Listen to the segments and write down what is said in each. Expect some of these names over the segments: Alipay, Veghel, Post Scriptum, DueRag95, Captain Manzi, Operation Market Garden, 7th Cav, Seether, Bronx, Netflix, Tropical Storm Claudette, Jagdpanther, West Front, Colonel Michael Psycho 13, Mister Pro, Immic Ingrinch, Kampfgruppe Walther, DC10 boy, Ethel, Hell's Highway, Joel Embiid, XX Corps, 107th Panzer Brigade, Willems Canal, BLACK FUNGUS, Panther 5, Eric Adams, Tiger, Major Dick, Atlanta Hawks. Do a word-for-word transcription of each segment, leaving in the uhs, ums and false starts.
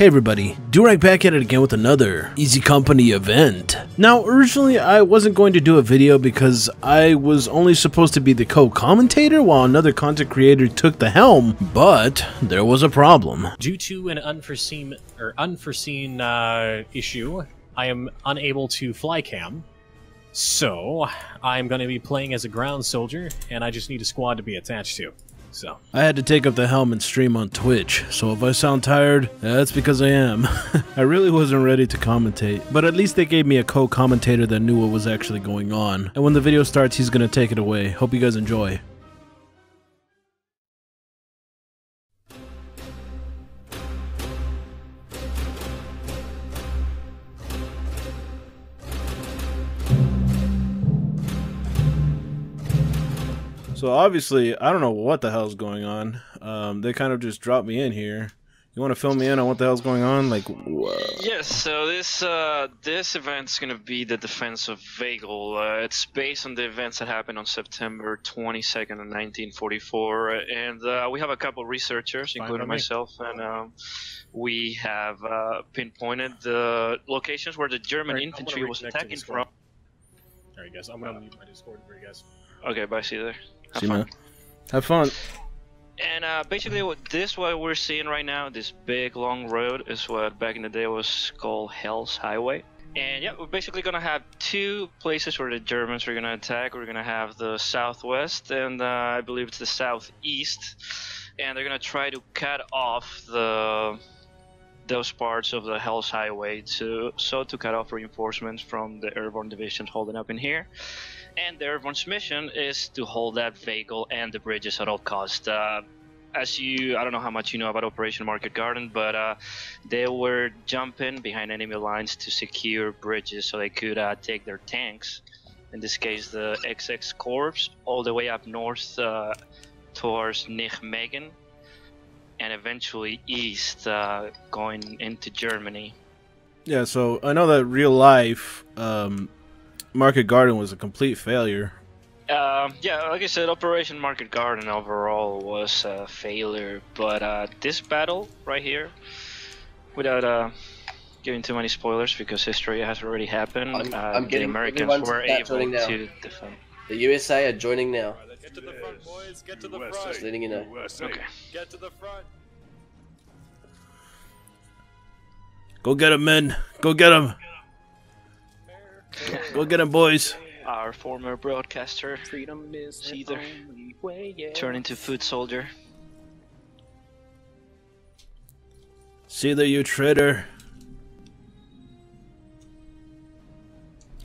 Hey everybody, DueRag back at it again with another Easy Company event. Now originally I wasn't going to do a video because I was only supposed to be the co-commentator while another content creator took the helm, but there was a problem. Due to an unforeseen or unforeseen uh, issue, I am unable to fly cam, so I'm going to be playing as a ground soldier and I just need a squad to be attached to. So I had to take up the helm and stream on Twitch, so if I sound tired, that's because I am. I really wasn't ready to commentate, but at least they gave me a co-commentator that knew what was actually going on. And when the video starts, he's gonna take it away. Hope you guys enjoy. So obviously, I don't know what the hell's going on. Um, they kind of just dropped me in here. You want to fill me in on what the hell's going on? Like, whoa. Yes. So this uh, this event's gonna be the defense of Veghel. Uh, it's based on the events that happened on September twenty-second of nineteen forty-four, and uh, we have a couple researchers, including myself, and um, we have uh, pinpointed the locations where the German right, infantry was attacking from. All right, guys. I'm gonna uh, mute my Discord for you guys. Okay. Bye. See you there. Have fun. Have fun. And uh, basically, what this what we're seeing right now, this big long road, is what back in the day was called Hell's Highway. And yeah, we're basically gonna have two places where the Germans are gonna attack. We're gonna have the southwest, and uh, I believe it's the southeast, and they're gonna try to cut off the those parts of the Hell's Highway to so to cut off reinforcements from the airborne divisions holding up in here. And the airborne's mission is to hold that vehicle and the bridges at all costs. Uh, as you, I don't know how much you know about Operation Market Garden, but uh, they were jumping behind enemy lines to secure bridges so they could uh, take their tanks. In this case, the X X Corps, all the way up north uh, towards Nijmegen, and eventually east, uh, going into Germany. Yeah, so I know that real life. Um... Market Garden was a complete failure. Uh, yeah, like I said, Operation Market Garden overall was a failure, but uh, this battle right here, without uh, giving too many spoilers because history has already happened, I'm, uh, I'm the Americans were able to defend. The U S A are joining now. Get to the front, boys. Get to the front. Just letting you know. Okay. Get to the front. Go get him, men. Go get him. Go get him, boys. Our former broadcaster, freedom is Seether, yeah. Turn into foot soldier. Seether, you traitor.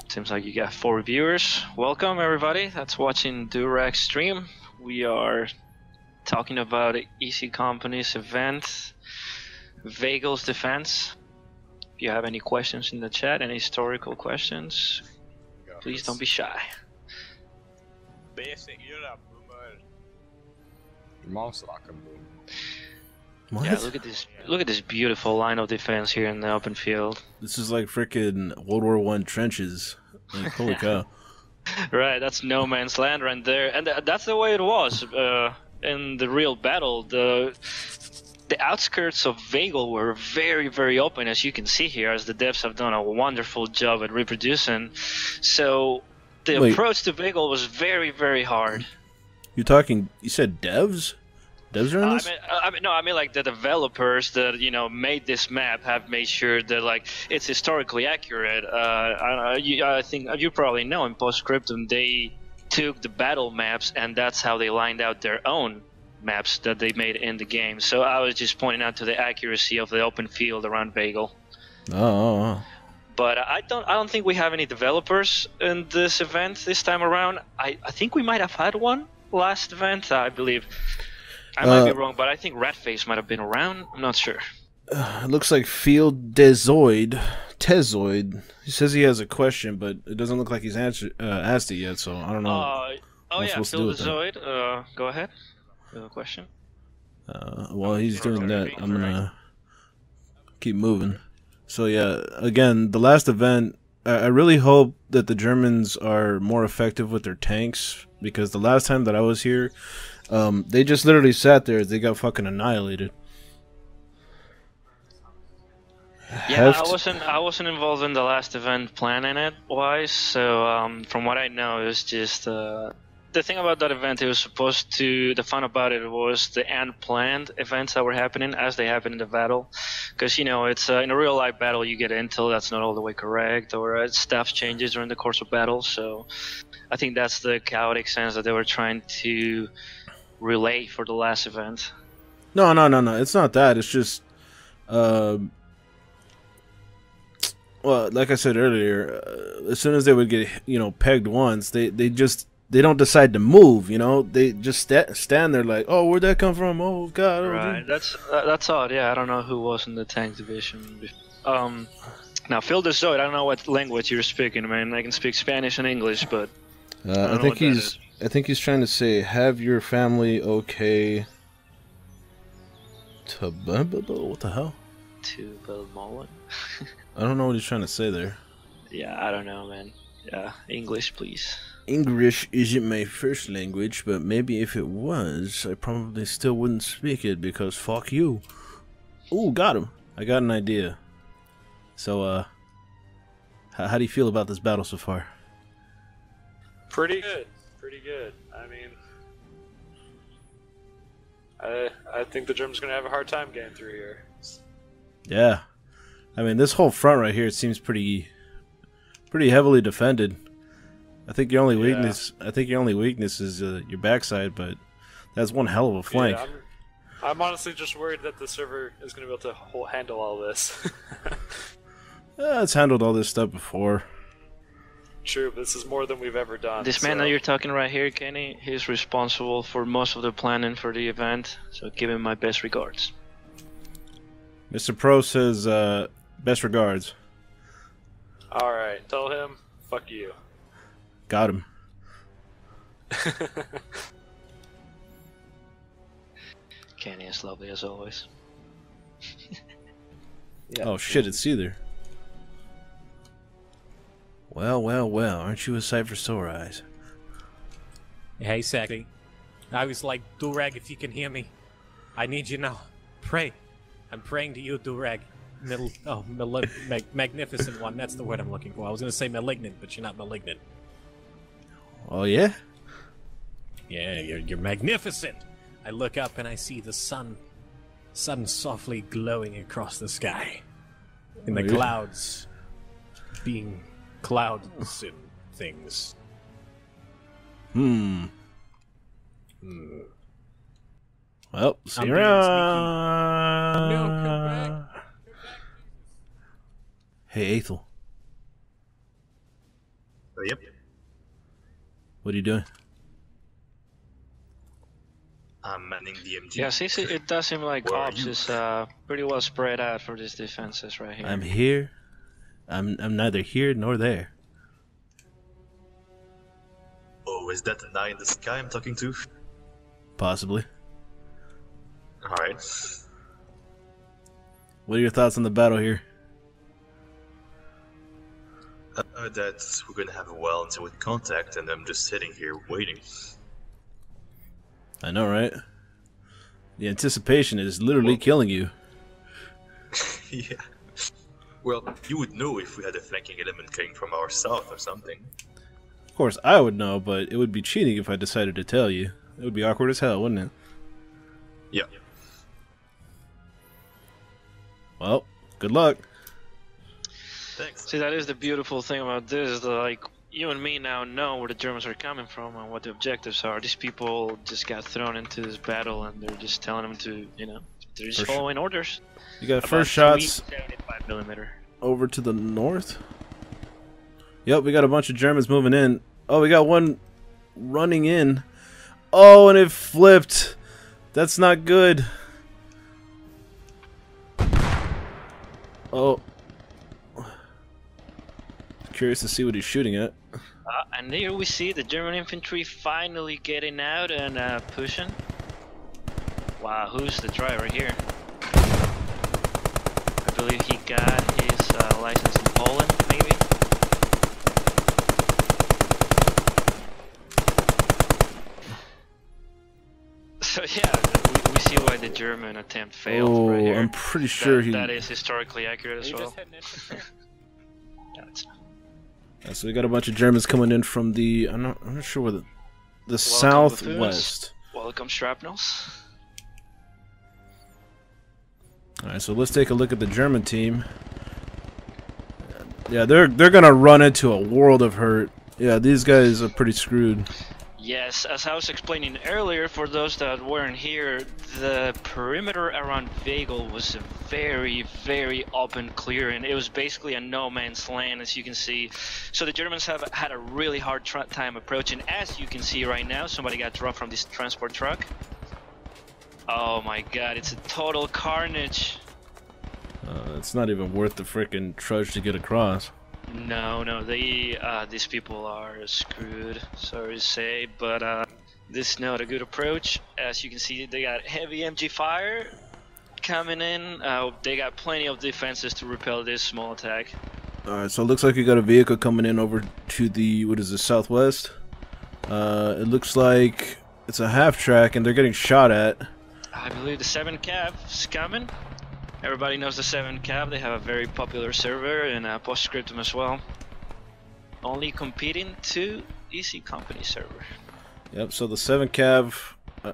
Seems like you got four viewers. Welcome, everybody that's watching DueRag stream. We are talking about Easy Company's event, Vagle's defense. If you have any questions in the chat, any historical questions, got please us. Don't be shy. Basic Europe, boomer. Your mom's like a boomer. Yeah, look at this! Look at this beautiful line of defense here in the open field. This is like freaking World War One trenches. Like, holy cow! Right, that's no man's land right there, and th that's the way it was uh, in the real battle. The The outskirts of Veghel were very, very open, as you can see here, as the devs have done a wonderful job at reproducing. So the Wait. approach to Veghel was very, very hard. You're talking, you said devs? Devs are in this? I mean, I mean, no, I mean like the developers that, you know, made this map have made sure that like it's historically accurate. Uh, I, you, I think you probably know in Post Scriptum they took the battle maps and that's how they lined out their own maps that they made in the game. So I was just pointing out to the accuracy of the open field around Veghel. Oh. But I don't I don't think we have any developers in this event this time around. I, I think we might have had one last event, I believe. I might uh, be wrong, but I think Ratface might have been around. I'm not sure. Uh, it looks like Phil DeSoy. Tezoid. He says he has a question, but it doesn't look like he's answer, uh, asked it yet, so I don't know. Uh, oh yeah, Phil DeSoy. Uh, go ahead. A question? Uh, while he's doing that, I'm gonna keep moving. So yeah, again, the last event, I really hope that the Germans are more effective with their tanks, because the last time that I was here, um, they just literally sat there, they got fucking annihilated. Yeah, I wasn't. I wasn't involved in the last event planning it wise. So um, from what I know, it's just uh, the thing about that event. It was supposed to. The fun about it was the unplanned events that were happening as they happen in the battle, because you know it's uh, in a real life battle you get intel that's not all the way correct, or uh, staff changes during the course of battle. So I think that's the chaotic sense that they were trying to relay for the last event. No, no, no, no. It's not that. It's just. Uh... Well, like I said earlier, uh, as soon as they would get, you know, pegged once, they, they just, they don't decide to move, you know? They just st stand there like, oh, where'd that come from? Oh, God. Oh, right, dude. that's uh, that's odd, yeah. I don't know who was in the tank division. Um, now, Phil DeSoy, I don't know what language you're speaking, man. I can speak Spanish and English, but uh, I, don't I think know what he's I think he's trying to say, have your family okay to... What the hell? To Belmolan. I don't know what he's trying to say there. Yeah, I don't know, man. Yeah, English, please. English isn't my first language, but maybe if it was, I probably still wouldn't speak it because fuck you. Ooh, got him. I got an idea. So, uh, how, how do you feel about this battle so far? Pretty good. Pretty good. I mean, I, I think the Germans are going to have a hard time getting through here. Yeah. I mean, this whole front right here seems pretty, pretty heavily defended. I think your only yeah. weakness, I think your only weakness is uh, your backside, but that's one hell of a flank. Yeah, I'm, I'm honestly just worried that the server is going to be able to hold, handle all this. yeah, it's handled all this stuff before. True, but this is more than we've ever done. This so. man that you're talking right here, Kenny, he's responsible for most of the planning for the event, so give him my best regards. Mister Pro says, uh... best regards. Alright, tell him, fuck you. Got him. Kenny is lovely as always. yeah, oh shit, it's Seether. Well, well, well, aren't you a sight for sore eyes? Hey, Sacky. I was like, DueRag, if you can hear me, I need you now. Pray. I'm praying to you, DueRag. Middle, oh, mal mag magnificent one. That's the word I'm looking for. I was going to say malignant, but you're not malignant. Oh, yeah? Yeah, you're, you're magnificent. I look up and I see the sun, sun softly glowing across the sky. And the oh, yeah. clouds being clouds and things. Hmm. Hmm. Well, see I'm you around. No, come back. Hey, Ethel. Oh, yep. What are you doing? I'm manning the M G. Yeah, since it, it does seem like ops is uh, pretty well spread out for these defenses right here. I'm here. I'm I'm neither here nor there. Oh, is that an eye in the sky I'm talking to? Possibly. All right. What are your thoughts on the battle here? Uh, that we're gonna have a while until we contact, and I'm just sitting here waiting. I know, right? The anticipation is literally well, killing you. yeah. Well, you would know if we had a flanking element coming from our south or something. Of course, I would know, but it would be cheating if I decided to tell you. It would be awkward as hell, wouldn't it? Yeah. Well, good luck. Thanks. See, that is the beautiful thing about this, is that, like, you and me now know where the Germans are coming from and what the objectives are. These people just got thrown into this battle and they're just telling them to, you know, they're just first following orders. You got about first shots seventy-five millimeter. Over to the north. Yep, we got a bunch of Germans moving in. Oh, we got one running in. Oh, and it flipped. That's not good. Oh. Curious to see what he's shooting at. Uh, and here we see the German infantry finally getting out and uh, pushing. Wow, who's the driver here? I believe he got his uh, license in Poland, maybe? So yeah, we, we see why why the German attempt failed. Oh, right here. I'm pretty sure that, he... that is historically accurate as well. Yeah, so we got a bunch of Germans coming in from the... I'm not, I'm not sure where the... The southwest. Welcome, shrapnels. Alright, so let's take a look at the German team. Yeah, they're they're gonna run into a world of hurt. Yeah, these guys are pretty screwed. Yes, as I was explaining earlier, for those that weren't here, the perimeter around Veghel was a very, very open clearing. It was basically a no man's land, as you can see. So the Germans have had a really hard tra time approaching, as you can see right now. Somebody got dropped from this transport truck. Oh my god, it's a total carnage. Uh, it's not even worth the frickin' trudge to get across. No, no, they, uh, these people are screwed, sorry to say, but uh, this is not a good approach. As you can see, they got heavy M G fire coming in. Uh, they got plenty of defenses to repel this small attack. Alright, so it looks like we got a vehicle coming in over to the, what is this, southwest? Uh, it looks like it's a half track and they're getting shot at. I believe the seventh Cav is coming. Everybody knows the seventh Cav, they have a very popular server, and uh, Post Scriptum as well. Only competing to Easy Company server. Yep, so the seventh Cav, uh,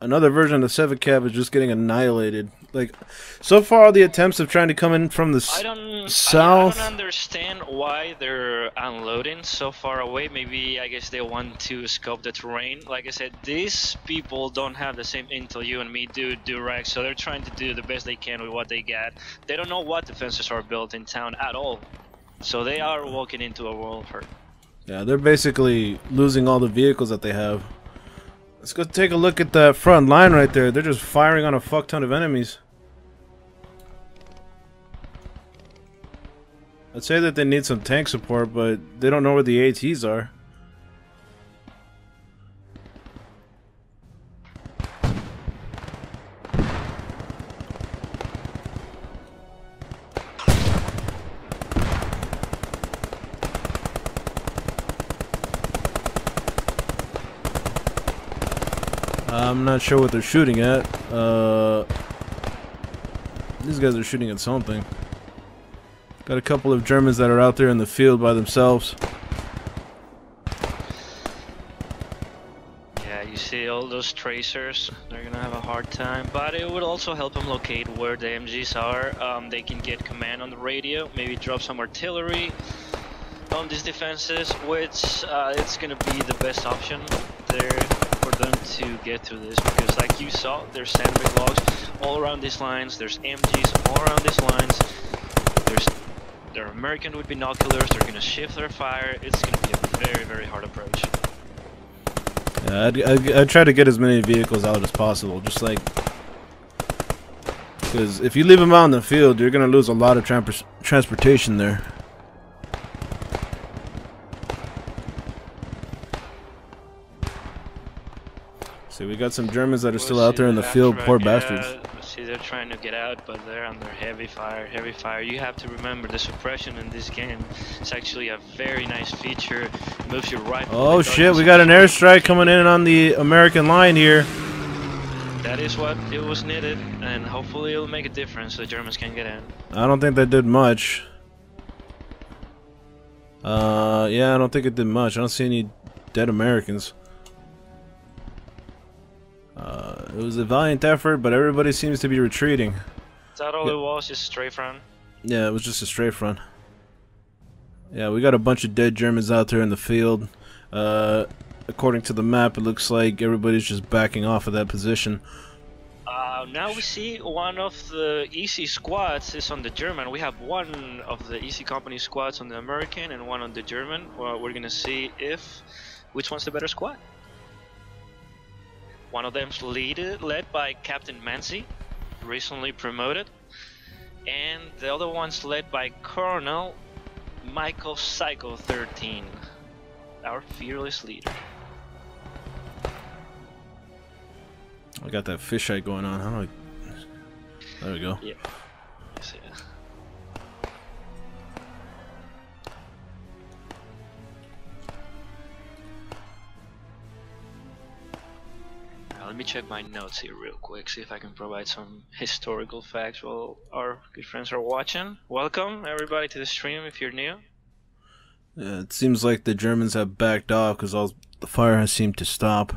another version of the seventh Cav is just getting annihilated. Like, so far the attempts of trying to come in from the I don't, south... I don't understand why they're unloading so far away. Maybe, I guess they want to scope the terrain. Like I said, these people don't have the same intel you and me do, DueRag, so they're trying to do the best they can with what they got. They don't know what defenses are built in town at all. So they are walking into a world of hurt. Yeah, they're basically losing all the vehicles that they have. Let's go take a look at that front line right there. They're just firing on a fuck ton of enemies. I'd say that they need some tank support, but they don't know where the A Ts are. I'm not sure what they're shooting at. Uh, these guys are shooting at something. Got a couple of Germans that are out there in the field by themselves. Yeah, you see all those tracers, they're gonna have a hard time, but it would also help them locate where the M Gs are. Um, they can get command on the radio, maybe drop some artillery on these defenses, which uh, it's gonna be the best option there for them to get through this, because like you saw, there's sandbag logs all around these lines, there's M Gs all around these lines. They're American with binoculars, they're gonna shift their fire, it's gonna be a very, very hard approach. Yeah, I'd, I'd, I'd try to get as many vehicles out as possible, just like... Because if you leave them out in the field, you're gonna lose a lot of tra transportation there. See, we got some Germans that are still out there in the field, poor bastards. See, they're trying to get out, but they're under heavy fire, heavy fire. You have to remember the suppression in this game. It's actually a very nice feature. It moves you right. Oh shit, we got an airstrike coming in on the American line here. That is what it was needed, and hopefully it'll make a difference so the Germans can get in. I don't think that did much. Uh, yeah, I don't think it did much. I don't see any dead Americans. Uh, it was a valiant effort, but everybody seems to be retreating. Is that all yeah. It was? Just a strafe run? Yeah, it was just a strafe run. Yeah, we got a bunch of dead Germans out there in the field. Uh, according to the map, it looks like everybody's just backing off of that position. Uh, now we see one of the Easy squads is on the German. We have one of the Easy Company squads on the American and one on the German. Well, we're gonna see if which one's the better squad. One of them's lead, led by Captain Manzi, recently promoted, and the other one's led by Colonel Michael Psycho thirteen, our fearless leader. I got that fisheye going on. How do I? There we go. Yeah. Yes, yeah. let me check my notes here real quick, see if I can provide some historical facts while our good friends are watching. Welcome, everybody, to the stream if you're new. Yeah, it seems like the Germans have backed off because all the fire has seemed to stop.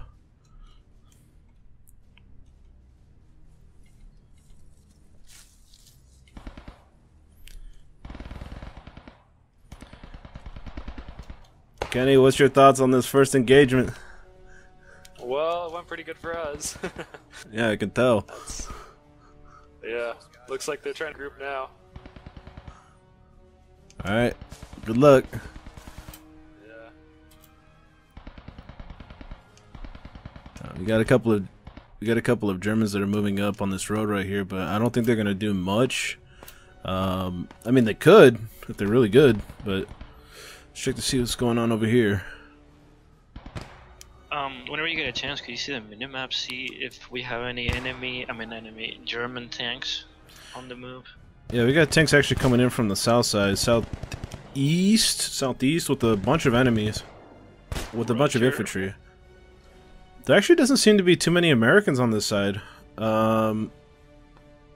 Kenny, what's your thoughts on this first engagement? Well, it went pretty good for us. Yeah, I can tell. That's... Yeah, looks like they're trying to group now. Alright, good luck. Yeah. Uh, we got a couple of we got a couple of Germans that are moving up on this road right here, but I don't think they're gonna do much. Um, I mean, they could if they're really good, but let's check to see what's going on over here. Um, whenever you get a chance, can you see the minimap? See if we have any enemy, I mean enemy, German tanks on the move. Yeah, we got tanks actually coming in from the south side, southeast, southeast with a bunch of enemies, with Roger. a bunch of infantry. There actually doesn't seem to be too many Americans on this side. Um,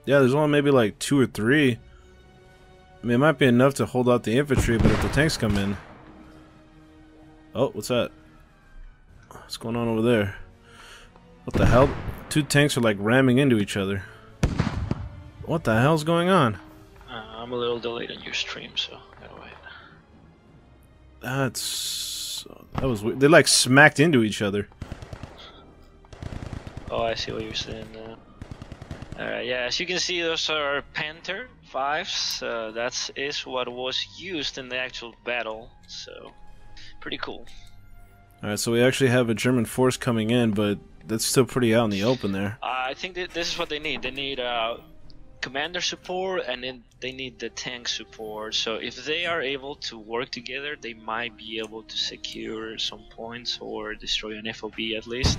yeah, there's only maybe like two or three. I mean, it might be enough to hold out the infantry, but if the tanks come in... Oh, what's that? What's going on over there? What the hell? Two tanks are like ramming into each other. What the hell's going on? Uh, I'm a little delayed on your stream, so gotta wait. That's... That was weird. They like smacked into each other. Oh, I see what you're saying now. Alright, yeah, as you can see, those are Panther fives. Uh, that is what was used in the actual battle, so pretty cool. Alright, so we actually have a German force coming in, but that's still pretty out in the open there. Uh, I think that this is what they need. They need uh, commander support, and then they need the tank support. So if they are able to work together, they might be able to secure some points or destroy an F O B at least.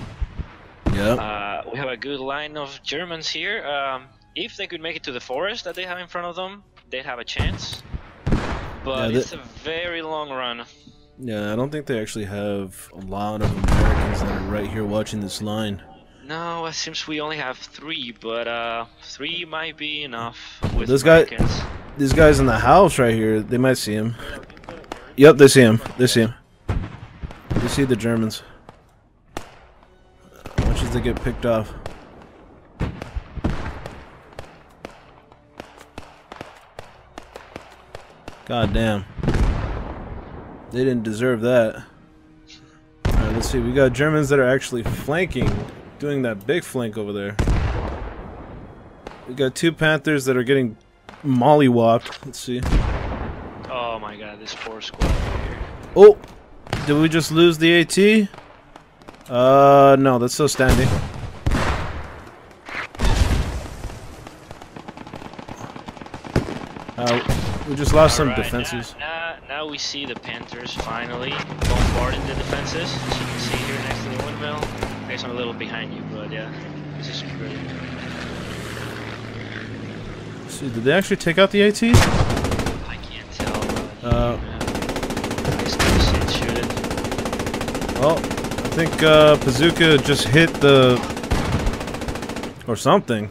Yep. Uh, we have a good line of Germans here. Um, if they could make it to the forest that they have in front of them, they'd have a chance. But yeah, it's a very long run. Yeah, I don't think they actually have a lot of Americans that are right here watching this line. No, it seems we only have three, but uh, three might be enough with this guy, these guys in the house right here, they might see him. Yep, they see him. They see him. They see the Germans. How much does they get picked off? God damn. They didn't deserve that. Alright, let's see. We got Germans that are actually flanking, doing that big flank over there. We got two Panthers that are getting mollywopped. Let's see. Oh my god, this poor squad over here. Oh! Did we just lose the AT? Uh, no, that's still standing. Uh, we just lost All some right, defenses. Nah, nah. Now we see the Panthers finally bombarding the defenses, as you can see here next to the windmill. I guess I'm a little behind you, but yeah, this is great. So did they actually take out the AT? I can't tell. Uh, I still see it shooting. Well, I think uh, Bazooka just hit the... or something.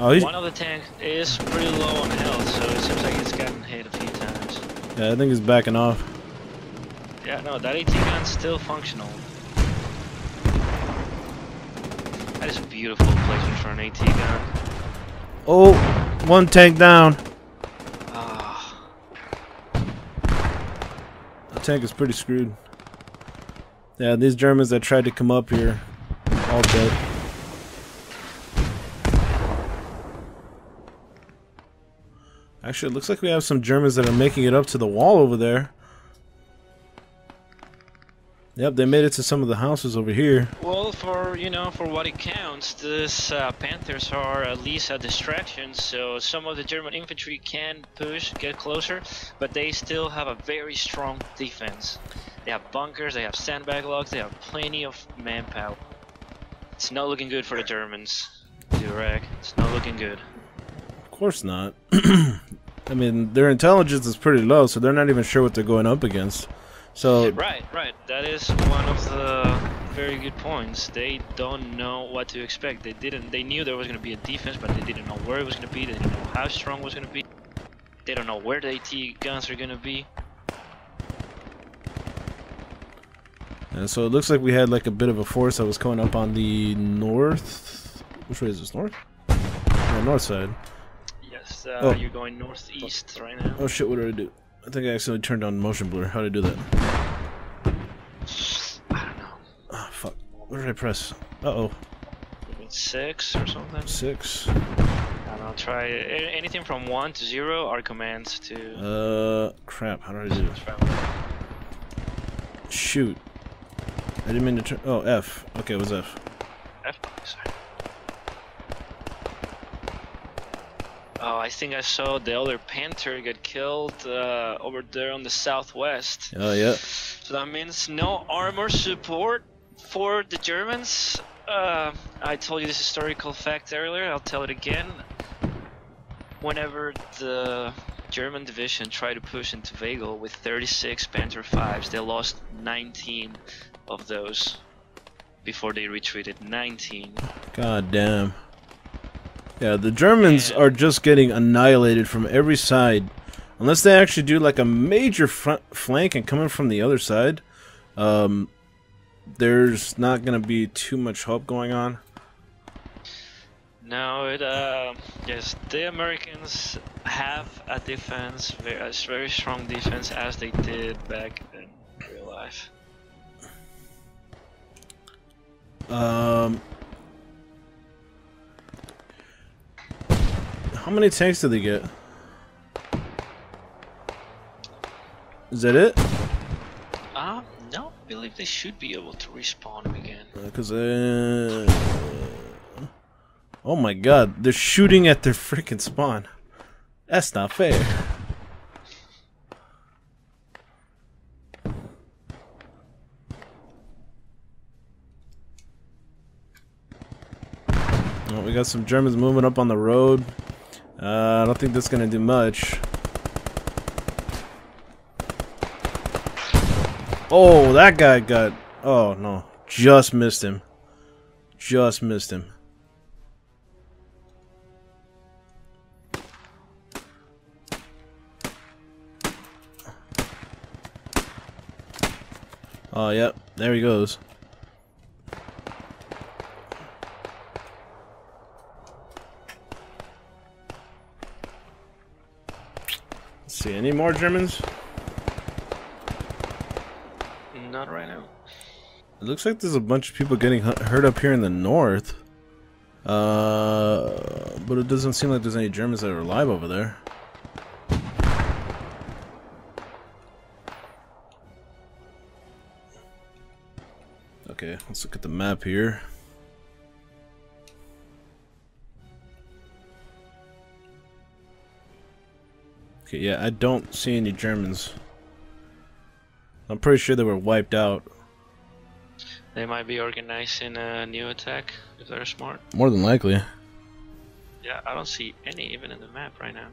Oh, he's... One of the tanks is pretty low on health, so it seems like it's gotten hit a few times. Yeah, I think he's backing off. Yeah, no, that AT gun's still functional. That is a beautiful placement for an AT gun. Oh, one tank down. Ah. That tank is pretty screwed. Yeah, these Germans that tried to come up here, all dead. Actually, it looks like we have some Germans that are making it up to the wall over there. Yep, they made it to some of the houses over here. Well, for, you know, for what it counts, these uh, Panthers are at least a distraction, so some of the German infantry can push, get closer, but they still have a very strong defense. They have bunkers, they have sandbag logs, they have plenty of manpower. It's not looking good for the Germans, DueRag. It's not looking good. Of course not. I mean, their intelligence is pretty low, so they're not even sure what they're going up against. So right, right. That is one of the very good points. They don't know what to expect. They didn't. They knew there was going to be a defense, but they didn't know where it was going to be. They didn't know how strong it was going to be. They don't know where the AT guns are going to be. And so it looks like we had like a bit of a force that was coming up on the north. Which way is this, north? No, north side. Yes, uh, oh. You're going northeast right now. Oh shit, what did I do? I think I accidentally turned on motion blur. How did I do that? I don't know. Ah, fuck. What did I press? Uh-oh. Six or something? Six. And I'll try anything from one to zero are commands to... Uh, crap. How did I do it? Travel. Shoot. I didn't mean to turn... Oh, F. Okay, it was F. F? Sorry. Oh, I think I saw the other Panther get killed uh, over there on the southwest. Oh, yeah. So that means no armor support for the Germans. Uh, I told you this historical fact earlier. I'll tell it again. Whenever the German division tried to push into Veghel with thirty-six Panther fives, they lost nineteen of those before they retreated. nineteen. God damn. Yeah, the Germans and are just getting annihilated from every side. Unless they actually do like a major front flank and come in from the other side, um, there's not going to be too much hope going on. No, it, uh, yes, the Americans have a defense, a very strong defense, as they did back in real life. Um, how many tanks did they get? Is that it? Uh, no, I believe they should be able to respawn again. Because, uh, uh, oh my god, they're shooting at their freaking spawn. That's not fair. We got some Germans moving up on the road. Uh, I don't think that's gonna do much. Oh, that guy got... Oh, no. Just missed him. Just missed him. Oh, yep. There he goes. See any more Germans? Not right now. It looks like there's a bunch of people getting hurt up here in the north, uh, but it doesn't seem like there's any Germans that are alive over there. Okay, let's look at the map here. Okay, yeah, I don't see any Germans. I'm pretty sure they were wiped out. They might be organizing a new attack, if they're smart. More than likely. Yeah, I don't see any even in the map right now.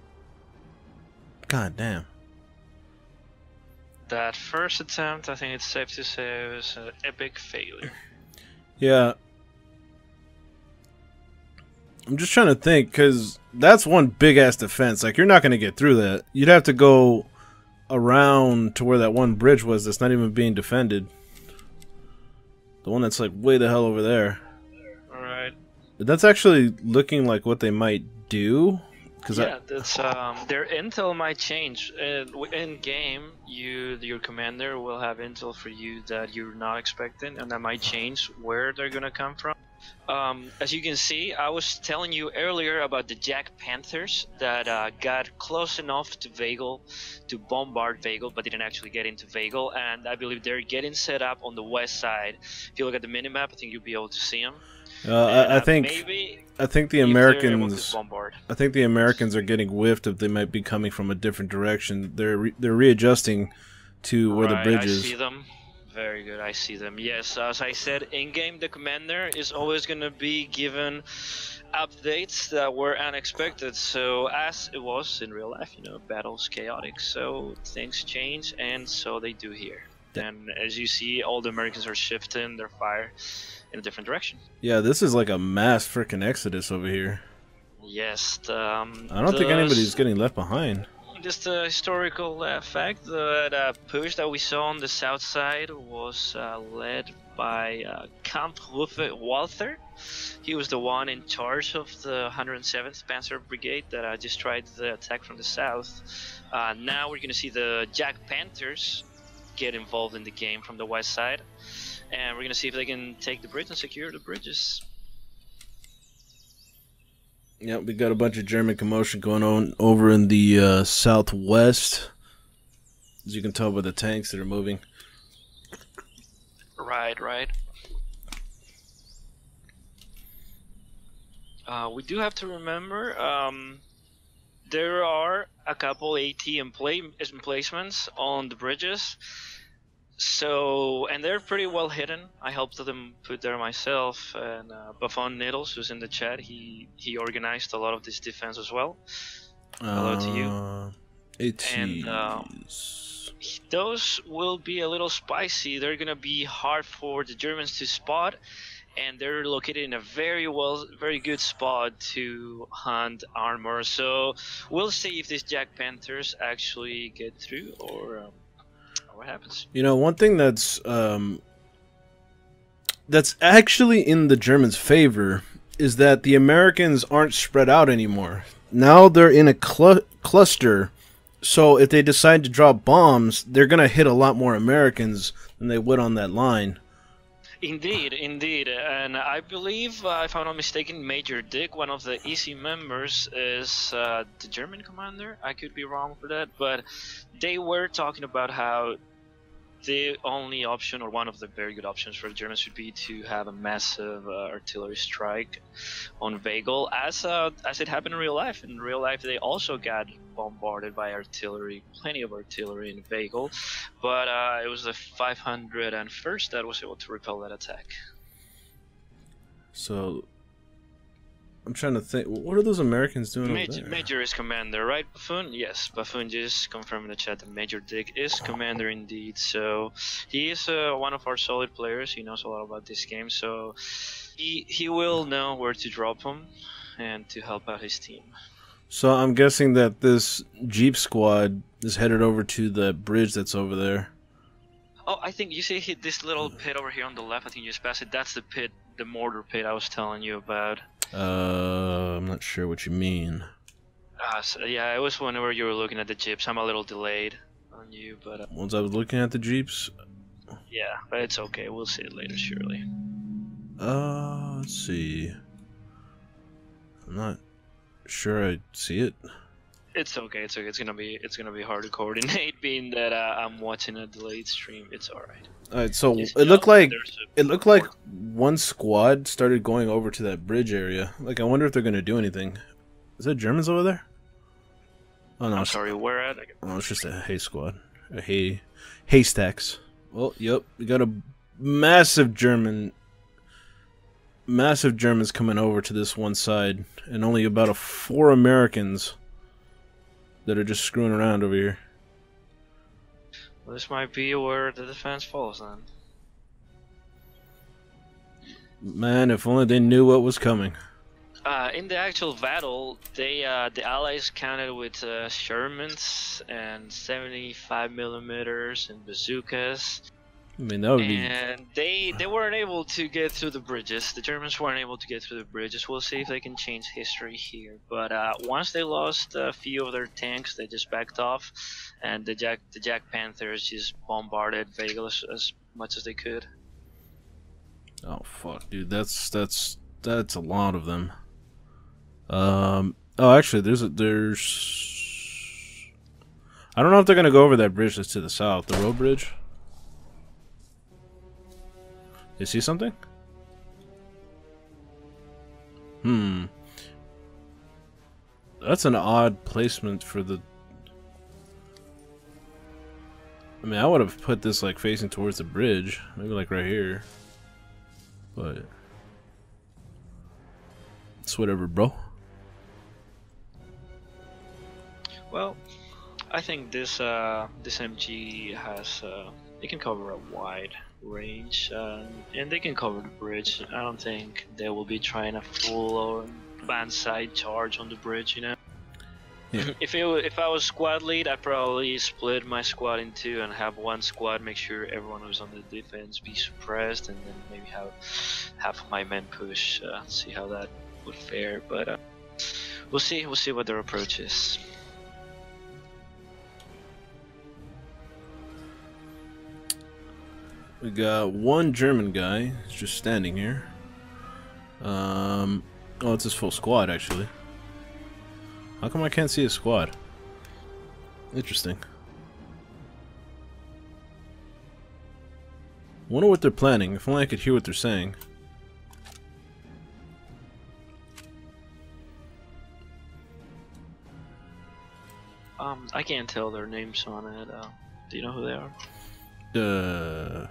God damn. That first attempt, I think it's safe to say, was an epic failure. Yeah. I'm just trying to think, because that's one big-ass defense. Like, you're not going to get through that. You'd have to go around to where that one bridge was that's not even being defended. The one that's, like, way the hell over there. Alright. That's actually looking like what they might do. Cause yeah, I... that's, um, their intel might change. Uh, In-game, you, your commander will have intel for you that you're not expecting, and that might change where they're going to come from. Um, as you can see, I was telling you earlier about the Jagdpanthers that uh, got close enough to Veghel to bombard Veghel, but didn't actually get into Veghel, and I believe they're getting set up on the west side. If you look at the minimap, I think you'll be able to see them. Uh, and, I, I think uh, maybe I think the Americans I think the Americans are getting whiffed if they might be coming from a different direction. They're re they're readjusting to where right, the bridge is. I see them. Very good, I see them. Yes, as I said, in-game the commander is always going to be given updates that were unexpected, so as it was in real life, you know, battle's chaotic, so things change, and so they do here. And as you see, all the Americans are shifting their fire in a different direction. Yeah, this is like a mass freaking exodus over here. Yes. The, um, I don't the, think anybody's getting left behind. Just a historical uh, fact, the, the push that we saw on the south side was uh, led by uh, Kampfgruppe Walther. He was the one in charge of the one hundred seventh Panzer Brigade that uh, just tried the attack from the south. Uh, now we're going to see the Jagdpanthers get involved in the game from the west side. And we're going to see if they can take the bridge and secure the bridges. Yep, we got a bunch of German commotion going on over in the uh, southwest. As you can tell by the tanks that are moving. Right, right. Uh, we do have to remember um, there are a couple AT emplacements on the bridges, so and they're pretty well hidden. I helped them put there myself, and uh, Buffoon Niddles, who's in the chat, he he organized a lot of this defense as well. Hello uh, to you. ATs. And um, those will be a little spicy. They're gonna be hard for the Germans to spot. And they're located in a very well, very good spot to hunt armor. So we'll see if these Jagdpanthers actually get through, or um, what happens. You know, one thing that's um, that's actually in the Germans' favor is that the Americans aren't spread out anymore. Now they're in a cl cluster. So if they decide to drop bombs, they're gonna hit a lot more Americans than they would on that line. Indeed, indeed, and I believe, uh, if I'm not mistaken, Major Dick, one of the E C members, is uh, the German commander. I could be wrong for that, but they were talking about how the only option, or one of the very good options for the Germans, would be to have a massive uh, artillery strike on Veghel, as uh, as it happened in real life. In real life, they also got bombarded by artillery, plenty of artillery in Veghel, but uh, it was the five hundred first that was able to repel that attack. So, I'm trying to think, what are those Americans doing Major, over there? Major is commander, right, Buffoon? Yes, Buffoon just confirmed in the chat that Major Dick is commander indeed, so he is uh, one of our solid players. He knows a lot about this game, so he, he will know where to drop him and to help out his team. So I'm guessing that this Jeep squad is headed over to the bridge that's over there. Oh, I think you see this little pit over here on the left. I think you just passed it. That's the pit, the mortar pit I was telling you about. Uh, I'm not sure what you mean. Uh, so, yeah, it was whenever you were looking at the Jeeps. I'm a little delayed on you, but... Uh, Once I was looking at the Jeeps? Yeah, but it's okay. We'll see it later, surely. Uh, let's see. I'm not... Sure, I see it. It's okay. It's okay. It's gonna be. It's gonna be hard to coordinate, being that uh, I'm watching a delayed stream. It's all right. All right. So it looked like it looked like one squad started going over to that bridge area. Like, I wonder if they're gonna do anything. Is there Germans over there? Oh no. I'm sorry. Where at? Oh, it's just a hay squad. A hay, haystacks. Well, yep. We got a massive German. Massive Germans coming over to this one side, and only about a four Americans that are just screwing around over here. Well, this might be where the defense falls then. Man, if only they knew what was coming. Uh, in the actual battle, they uh, the Allies counted with uh, Shermans and seventy-five millimeters and bazookas. I mean, that would be... And they, they weren't able to get through the bridges. The Germans weren't able to get through the bridges. We'll see if they can change history here. But uh, once they lost a few of their tanks, they just backed off. And the Jack, the Jagdpanthers just bombarded Veghel as, as much as they could. Oh, fuck, dude. That's that's that's a lot of them. Um. Oh, actually, there's... A, there's... I don't know if they're going to go over that bridge that's to the south. The road bridge? You see something? Hmm. That's an odd placement for the... I mean, I would have put this, like, facing towards the bridge. Maybe, like, right here. But... it's whatever, bro. Well, I think this, uh... this M G has, uh... They can cover a wide range, uh, and they can cover the bridge. I don't think they will be trying a full banside charge on the bridge, you know? Yeah. If it, if I was squad lead, I'd probably split my squad in two and have one squad make sure everyone who's on the defense be suppressed, and then maybe have half of my men push, uh, see how that would fare, but uh, we'll see, we'll see what their approach is. We got one German guy, he's just standing here. Um, oh, it's his full squad, actually. How come I can't see his squad? Interesting. Wonder what they're planning. If only I could hear what they're saying. Um, I can't tell their names on it. Uh, do you know who they are? The...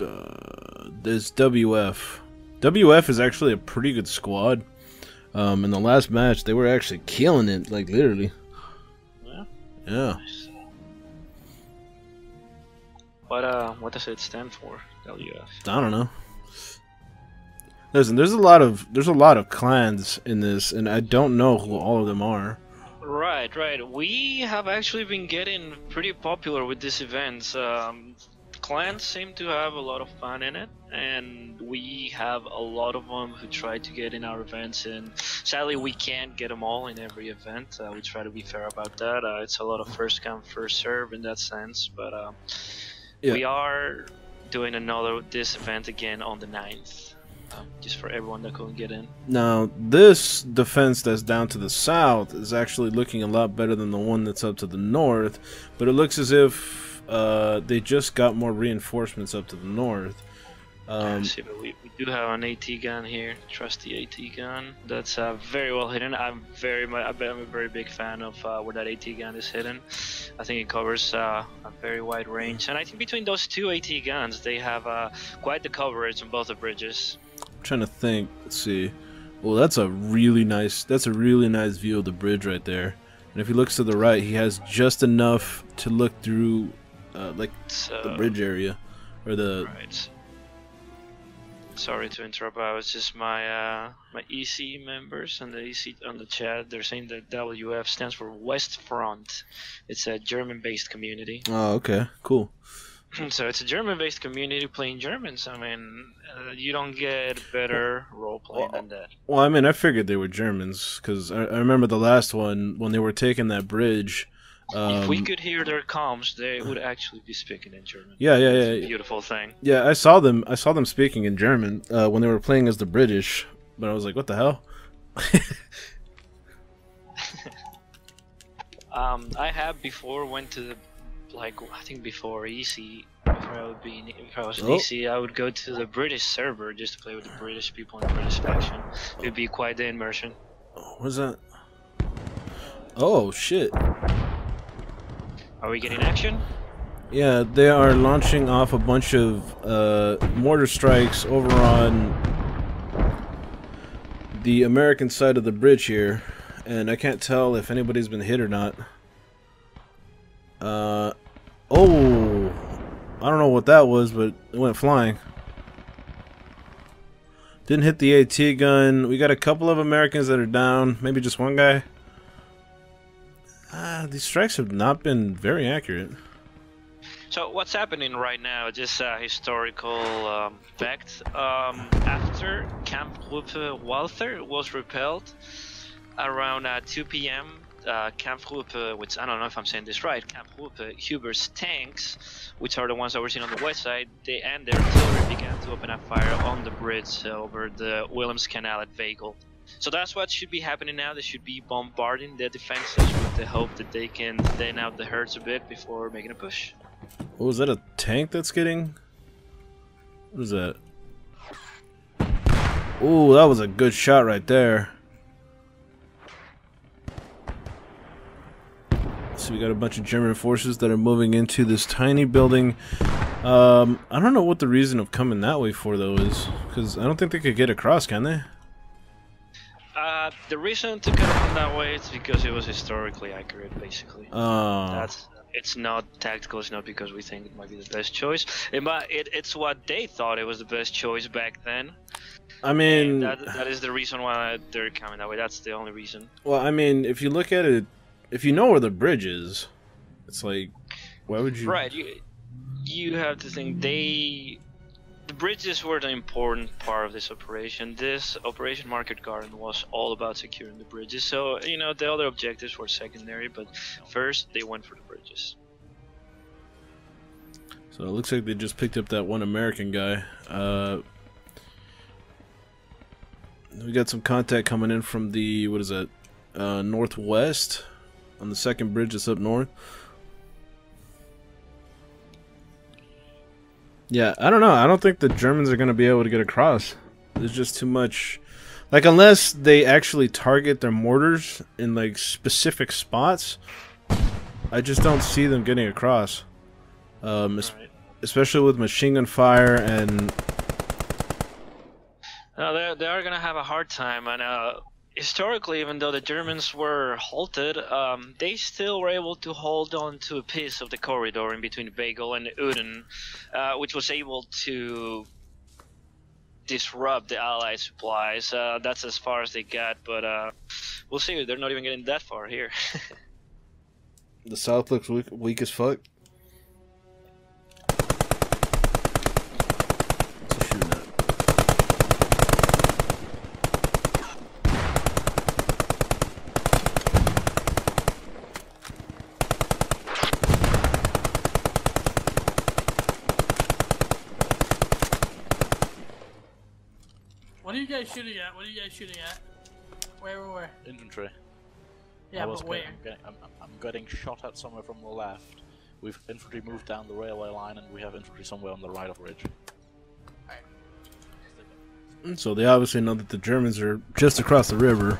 Uh, there's W F. W F is actually a pretty good squad. Um, in the last match, they were actually killing it, like literally. Yeah. Yeah. Nice. But uh, what does it stand for, W F? I don't know. Listen, there's a lot of there's a lot of clans in this, and I don't know who all of them are. Right, right. We have actually been getting pretty popular with these events. Um, Clans seem to have a lot of fun in it, and we have a lot of them who try to get in our events, and sadly we can't get them all in every event. Uh, we try to be fair about that. Uh, it's a lot of first come first serve in that sense, but uh, yeah. We are doing another this event again on the ninth, uh, just for everyone that couldn't get in. Now this defense that's down to the south is actually looking a lot better than the one that's up to the north, but it looks as if Uh, they just got more reinforcements up to the north. Um, see, but we, we do have an AT gun here. Trusty AT gun. That's uh, very well hidden. I'm very, I'm a very big fan of uh, where that AT gun is hidden. I think it covers uh, a very wide range, and I think between those two AT guns, they have uh, quite the coverage on both the bridges. I'm trying to think. Let's see. Well, that's a really nice. That's a really nice view of the bridge right there. And if he looks to the right, he has just enough to look through. Uh, like so, the bridge area, or the. Right. Sorry to interrupt. I was just my uh, my E C members and the E C on the chat. They're saying that W F stands for West Front. It's a German-based community. Oh, okay, cool. So it's a German-based community playing Germans. I mean, uh, you don't get better role playing well, than that. Well, I mean, I figured they were Germans because I, I remember the last one when they were taking that bridge. Um, if we could hear their comms, they would actually be speaking in German. Yeah, yeah, yeah. It's a beautiful thing. Yeah, I saw them. I saw them speaking in German uh, when they were playing as the British, but I was like, "What the hell?" um, I have before went to the, like I think before E C, before I would be in, if I was in oh. E C, I would go to the British server just to play with the British people in the British faction. It would be quite the immersion. Oh, what's that? Oh shit. Are we getting action? Yeah, they are launching off a bunch of uh, mortar strikes over on the American side of the bridge here, and I can't tell if anybody's been hit or not. Uh, oh, I don't know what that was, but it went flying. Didn't hit the AT gun. We got a couple of Americans that are down, maybe just one guy. Ah, uh, these strikes have not been very accurate. So what's happening right now, just a historical um, fact. Um, after Kampfgruppe Walther was repelled around uh, two P M, uh, Kampfgruppe, which I don't know if I'm saying this right, Kampfgruppe Huber's tanks, which are the ones that were seen on the west side, they and their artillery began to open up fire on the bridge over the Willems Canal at Veghel. So that's what should be happening now. They should be bombarding their defenses with the hope that they can thin out the herds a bit before making a push. Oh, is that a tank that's getting? What is that? Oh, that was a good shot right there. So we got a bunch of German forces that are moving into this tiny building. Um, I don't know what the reason of coming that way for though is, because I don't think they could get across, can they? Uh, the reason to cut it that way is because it was historically accurate, basically. Oh. That's It's not tactical. It's not because we think it might be the best choice. It might, it, it's what they thought it was the best choice back then. I mean, that, that is the reason why they're coming that way. That's the only reason. Well, I mean, if you look at it, if you know where the bridge is, it's like, why would you? Right. You, you have to think they. The bridges were the important part of this operation. This Operation Market Garden was all about securing the bridges. So, you know, the other objectives were secondary, but first they went for the bridges. So it looks like they just picked up that one American guy. Uh, we got some contact coming in from the, what is that, uh, northwest on the second bridge that's up north. Yeah, I don't know. I don't think the Germans are going to be able to get across. There's just too much. Like, unless they actually target their mortars in, like, specific spots, I just don't see them getting across. Um, right. Especially with machine gun fire and... No, they are going to have a hard time. And uh, historically, even though the Germans were halted, um, they still were able to hold on to a piece of the corridor in between Veghel and Uden, uh, which was able to disrupt the Allied supplies. Uh, that's as far as they got, but uh, we'll see. They're not even getting that far here. The South looks weak, weak as fuck. Shooting at? What are you guys shooting at? Where, where, where? Infantry. Yeah, I was but where? I'm getting, I'm, I'm getting shot at somewhere from the left. We've infantry moved down the railway line, and we have infantry somewhere on the right of ridge. Alright. So they obviously know that the Germans are just across the river.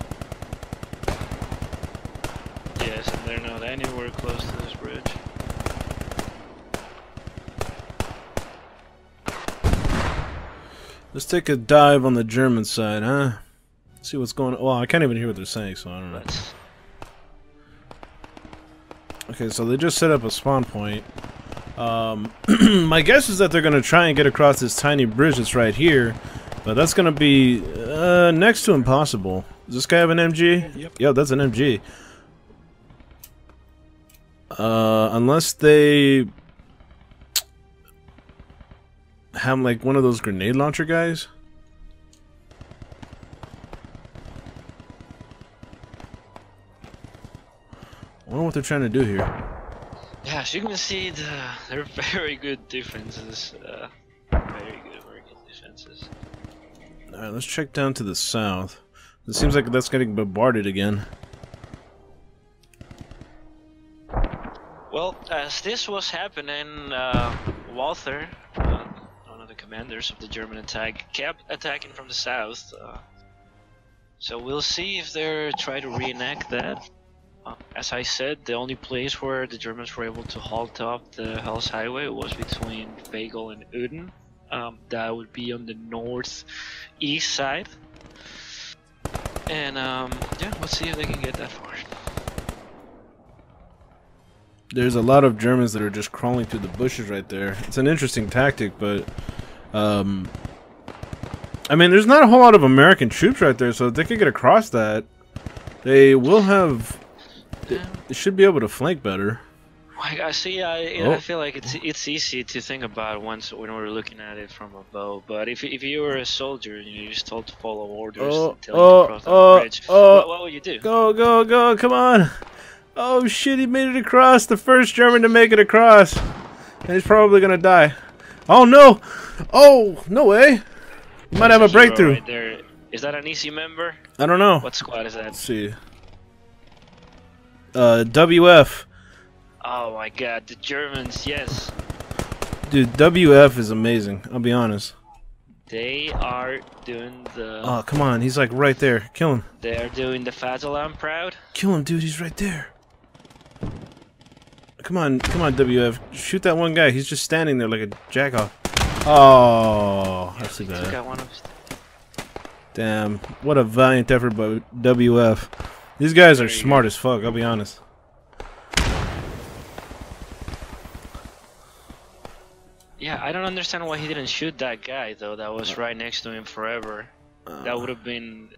Yes, and they're not anywhere close to this bridge. Let's take a dive on the German side, huh? See what's going on. Well, I can't even hear what they're saying, so I don't know. Okay, so they just set up a spawn point. Um, my guess is that they're going to try and get across this tiny bridge that's right here, but that's going to be uh, next to impossible. Does this guy have an M G? Yep. Yeah, that's an M G. Uh, unless they... have like one of those grenade launcher guys. I wonder what they're trying to do here. Yeah, as you can see, the, they're very good defenses. Uh, very good, very good defenses. All right, let's check down to the south. It seems like that's getting bombarded again. Well, as this was happening, uh, Walther. Commanders of the German attack kept attacking from the south, uh, so we'll see if they try to reenact that. Uh, as I said, the only place where the Germans were able to halt up the Hell's Highway was between Veghel and Uden. Um, that would be on the northeast side, and um, yeah, let's see if they can get that far. There's a lot of Germans that are just crawling through the bushes right there. It's an interesting tactic, but. Um, I mean, there's not a whole lot of American troops right there, so if they can get across that, they will have... They, they should be able to flank better. I see, I, oh. I feel like it's it's easy to think about once when we're looking at it from above, but if, if you were a soldier, you know, you're just told to follow orders oh, until oh, you cross that oh, bridge, oh, what, what would you do? Go, go, go, come on! Oh shit, he made it across! The first German to make it across! And he's probably gonna die. Oh no! Oh, no way! You might have a breakthrough. Right there. Is that an E C member? I don't know. What squad is that? Let's see. Uh, W F. Oh my god, the Germans, yes. Dude, W F is amazing, I'll be honest. They are doing the... Oh, come on, he's like right there. Kill him. They are doing the Fatherland proud. Kill him, dude, he's right there. Come on, come on, W F. Shoot that one guy. He's just standing there like a jackoff. Oh, that's too bad. Damn, what a valiant effort by W F. These guys are smart as fuck, I'll be honest. Yeah, I don't understand why he didn't shoot that guy, though. That was right next to him forever. Uh, that would have been...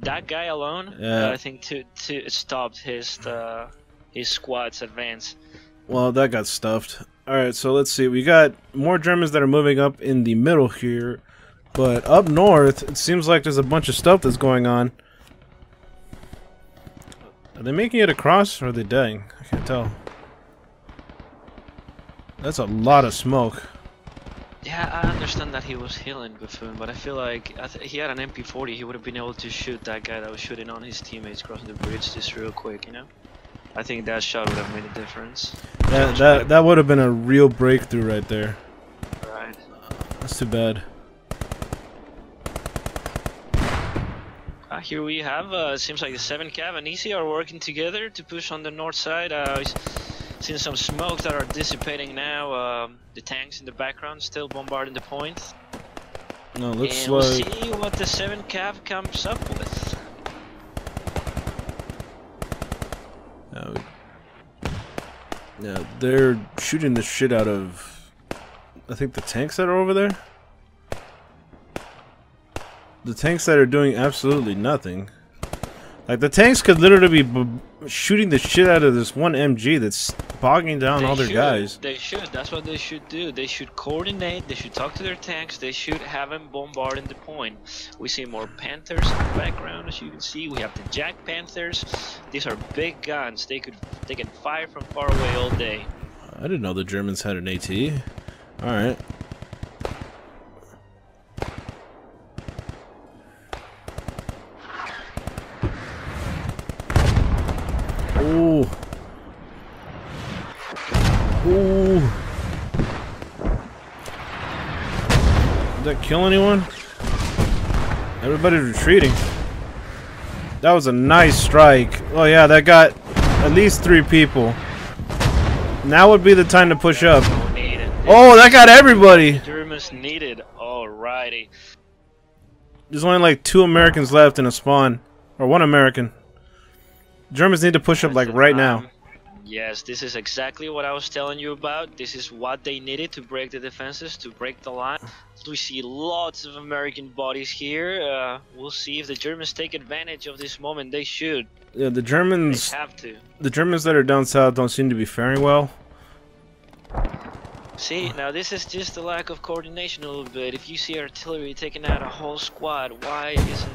That guy alone, yeah. uh, I think, to, to stopped his uh, his squad's advance. Well, that got stuffed. All right, so let's see. We got more Germans that are moving up in the middle here. But up north, it seems like there's a bunch of stuff that's going on. Are they making it across, or are they dying? I can't tell. That's a lot of smoke. Yeah, I understand that he was healing Buffoon, but I feel like I th he had an M P forty. He would have been able to shoot that guy that was shooting on his teammates crossing the bridge just real quick, you know? I think that shot would have made a difference. Yeah, that, that would have been a real breakthrough right there. Right. That's too bad. Uh, here we have, uh, seems like the seventh Cav and Easy are working together to push on the north side. Uh, seeing some smoke that are dissipating now. Uh, the tanks in the background still bombarding the point. No, looks and like... we'll see what the seventh Cav comes up with. Uh, yeah, they're shooting the shit out of, I think, the tanks that are over there? The tanks that are doing absolutely nothing. Like, the tanks could literally be b shooting the shit out of this one M G that's bogging down they all their should. guys. They should. That's what they should do. They should coordinate. They should talk to their tanks. They should have them bombarding the point. We see more Panthers in the background, as you can see. We have the Jagdpanthers. These are big guns. They could they can fire from far away all day. I didn't know the Germans had an AT. All right. Ooh. Ooh. Did that kill anyone? Everybody's retreating. That was a nice strike. Oh yeah, that got at least three people. Now would be the time to push up. Oh, that got everybody! Germans needed. Alrighty. There's only like two Americans left in a spawn. Or one American. Germans need to push up, like, right um, now. Yes, this is exactly what I was telling you about. This is what they needed to break the defenses, to break the line. We see lots of American bodies here. Uh, we'll see if the Germans take advantage of this moment. They should. Yeah, the Germans... They have to. The Germans that are down south don't seem to be faring well. See, now this is just a lack of coordination a little bit. If you see artillery taking out a whole squad, why isn't...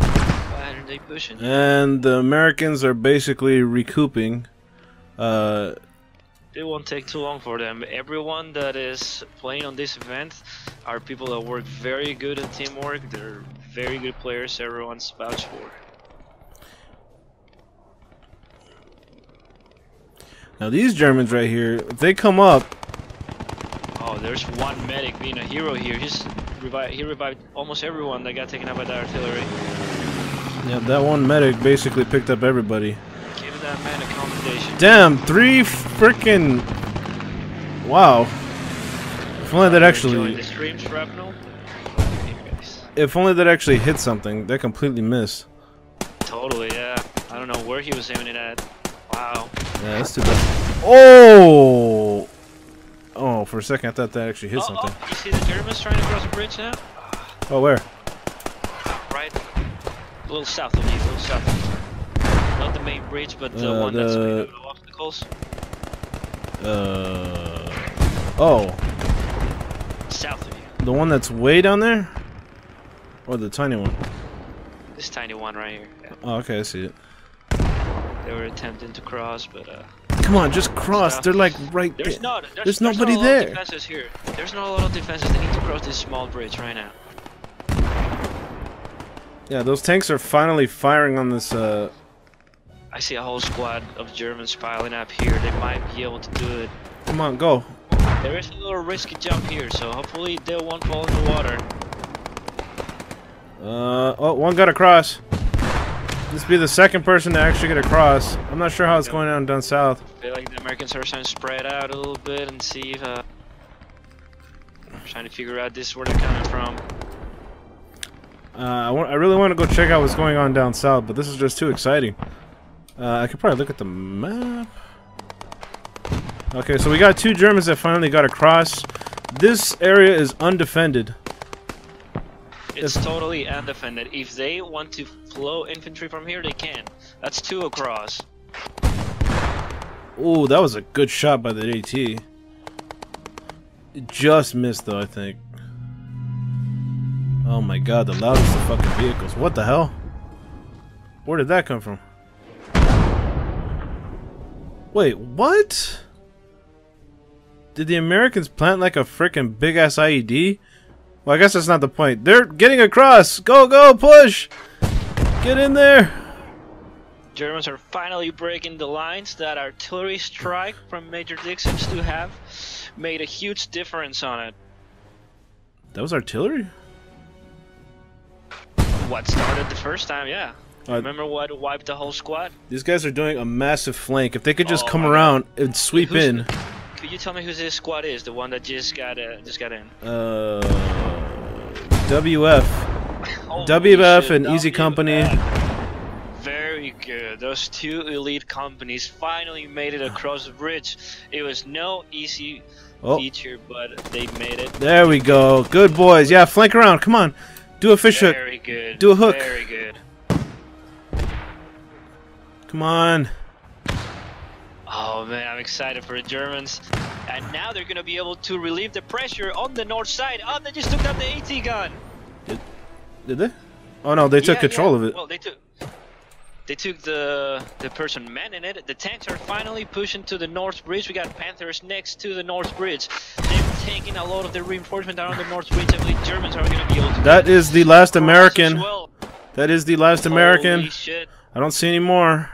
Why are they pushing? And the Americans are basically recouping. Uh, it won't take too long for them. Everyone that is playing on this event are people that work very good at teamwork. They're very good players. Everyone's vouched for. Now these Germans right here, if they come up. Oh, there's one medic being a hero here. He's revived. He revived almost everyone that got taken out by the artillery. Yeah, that one medic basically picked up everybody. Give that man a commendation. Damn, three freaking! Wow. If only that actually. If only that actually hit something. That completely missed. Totally, yeah. I don't know where he was aiming it at. Wow. Yeah, that's too bad. Oh. Oh, for a second I thought that actually hit oh, something. Oh, you see the Germans trying to cross the bridge now? Oh, where? Right. A little south of you, a little south of you. Not the main bridge, but the uh, one the... that's made of obstacles. Uh... Oh. South of you. The one that's way down there? Or the tiny one? This tiny one right here. Yeah. Oh, okay, I see it. They were attempting to cross, but uh... Come on, just cross! They're like right there! There's, no, there's, there's, there's nobody not a lot there! Of defenses here. There's not a lot of defenses. They need to cross this small bridge right now. Yeah, those tanks are finally firing on this, uh... I see a whole squad of Germans piling up here. They might be able to do it. Come on, go. There is a little risky jump here, so hopefully they won't fall in the water. Uh, oh, one got across. This be the second person to actually get across. I'm not sure how it's going on down south. I feel like the Americans are trying to spread out a little bit and see if, uh... trying to figure out this is where they're coming from. Uh, I, want, I really want to go check out what's going on down south, but this is just too exciting. Uh, I could probably look at the map. Okay, so we got two Germans that finally got across. This area is undefended. It's if... totally undefended. If they want to flow infantry from here, they can. That's two across. Ooh, that was a good shot by the AT. It just missed though, I think. Oh my god, the loudest of fucking vehicles. What the hell? Where did that come from? Wait, what? Did the Americans plant like a freaking big ass I E D? Well, I guess that's not the point. They're getting across! Go, go, push! Get in there! Germans are finally breaking the lines. That artillery strike from Major Dick seems to have made a huge difference on it. That was artillery? What started the first time, yeah. Uh, Remember what wiped the whole squad? These guys are doing a massive flank. If they could just oh, come around and sweep who's, in. Could you tell me who this squad is? The one that just got uh, just got in. Uh, W F. Oh, W F and Easy Company. Very good. Those two elite companies finally made it across the bridge. It was no easy oh. feature, but they made it. There we go. Good boys. Yeah, flank around. Come on. Do a fish hook. Very good. Do a hook. Very good. Come on. Oh man, I'm excited for the Germans. And now they're going to be able to relieve the pressure on the north side. Oh, they just took down the AT gun. Did, did they? Oh no, they took yeah, control yeah. of it. Well, they took... They took the the person manning it. The tanks are finally pushing to the north bridge. We got Panthers next to the north bridge. They've taken a lot of the reinforcement down on the north bridge. I believe Germans are going to be able to... That is the last American. Well. That is the last American. Holy shit. I don't see any more.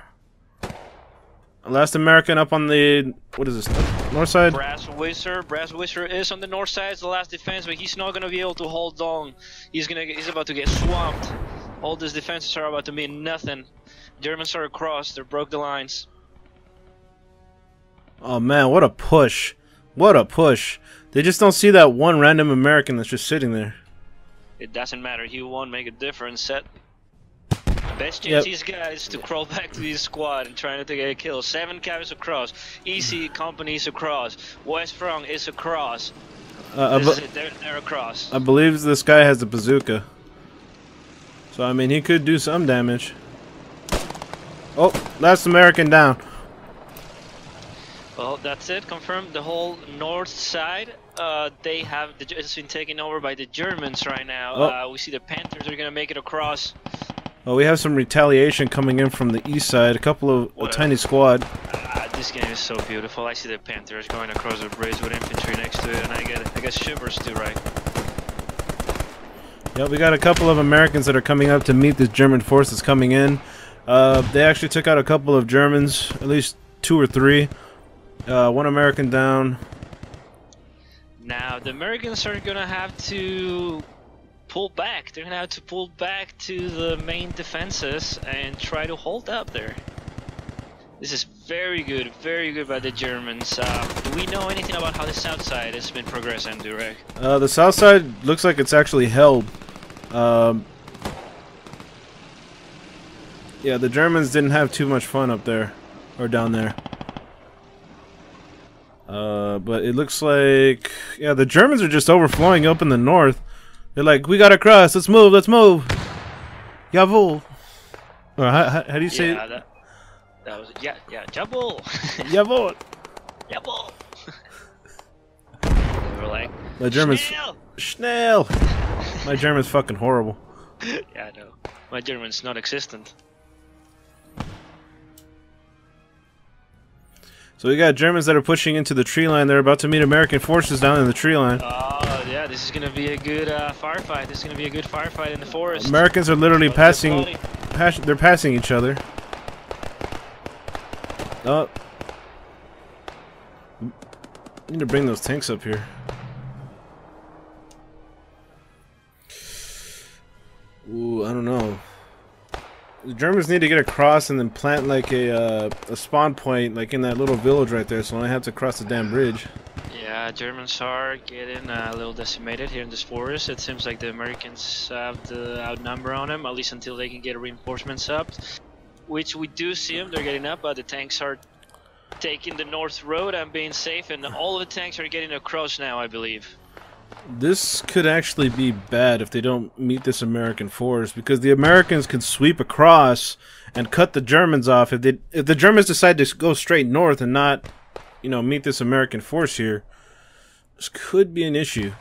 Last American up on the... What is this? North side? Brass Whistler. Brass Whistler is on the north side. It's the last defense, but he's not going to be able to hold on. He's gonna. He's about to get swamped. All these defenses are about to mean nothing. Germans are across. They broke the lines. Oh man, what a push. What a push. They just don't see that one random American that's just sitting there. It doesn't matter. He won't make a difference. Set. Best chance yep. these guys to crawl back to this squad and trying to get a kill. seven Cav is across. Easy Company is across. West Front is across. Uh, this is it. They're, they're across. I believe this guy has the bazooka. So, I mean, he could do some damage. Oh, last American down. Well, that's it. Confirmed. The whole north side, uh, they have the, it's been taken over by the Germans right now. Oh. Uh, we see the Panthers are going to make it across. Oh, we have some retaliation coming in from the east side. A couple of a tiny squad. Uh, this game is so beautiful. I see the Panthers going across the bridge with infantry next to it, and I get, I get shivers too, right? Yeah, we got a couple of Americans that are coming up to meet this German force that's coming in. Uh, they actually took out a couple of Germans, at least two or three. Uh, one American down. Now, the Americans are going to have to pull back. They're going to have to pull back to the main defenses and try to hold up there. This is very good, very good by the Germans. Uh, do we know anything about how the south side has been progressing, DueRag? Uh, the south side looks like it's actually held. Um... Yeah, the Germans didn't have too much fun up there, or down there. Uh, but it looks like... Yeah, the Germans are just overflowing up in the north. They're like, we gotta cross, let's move, let's move! Jawohl! Or how, how, how do you say yeah, it? That, that was... Yeah, yeah, Jawohl! Jawohl! Jawohl! They were like, the Germans... Schnell! Schnell! My German's fucking horrible. Yeah, I know. My German's non-existent. So we got Germans that are pushing into the tree line. They're about to meet American forces down in the tree line. Oh yeah, this is gonna be a good uh, firefight. This is gonna be a good firefight in the forest. Americans are literally oh, passing, pass they're passing each other. Oh, need to bring those tanks up here. Ooh, I don't know. The Germans need to get across and then plant like a uh, a spawn point like in that little village right there, so I have to cross the damn bridge. Yeah, Germans are getting a little decimated here in this forest. It seems like the Americans have the outnumber on them, at least until they can get reinforcements up. Which we do see them, they're getting up, but the tanks are taking the north road and being safe, and all of the tanks are getting across now, I believe. This could actually be bad if they don't meet this American force, because the Americans can sweep across and cut the Germans off. If they, if the Germans decide to go straight north and not, you know, meet this American force here, this could be an issue.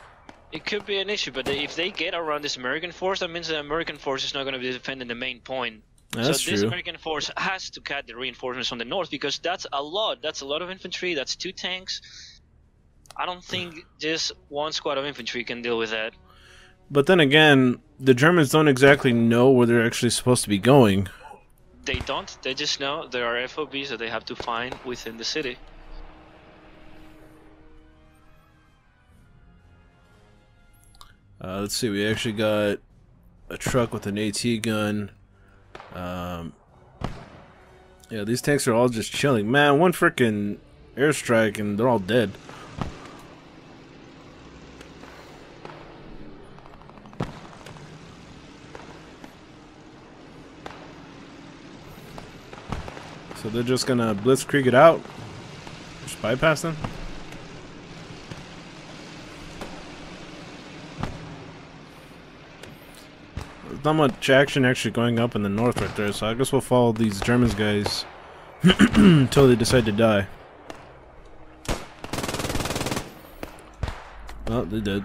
It could be an issue, but if they get around this American force, that means the American force is not going to be defending the main point. That's so this true. American force has to cut the reinforcements from the north, because that's a lot. That's a lot of infantry. That's two tanks. I don't think just one squad of infantry can deal with that. But then again, the Germans don't exactly know where they're actually supposed to be going. They don't. They just know there are F O Bs that they have to find within the city. Uh, let's see. We actually got a truck with an AT gun. Um, yeah, these tanks are all just chilling. Man, one freaking airstrike and they're all dead. So they're just gonna blitzkrieg it out, just bypass them. There's not much action actually going up in the north right there, so I guess we'll follow these Germans guys until they decide to die. Well, they did.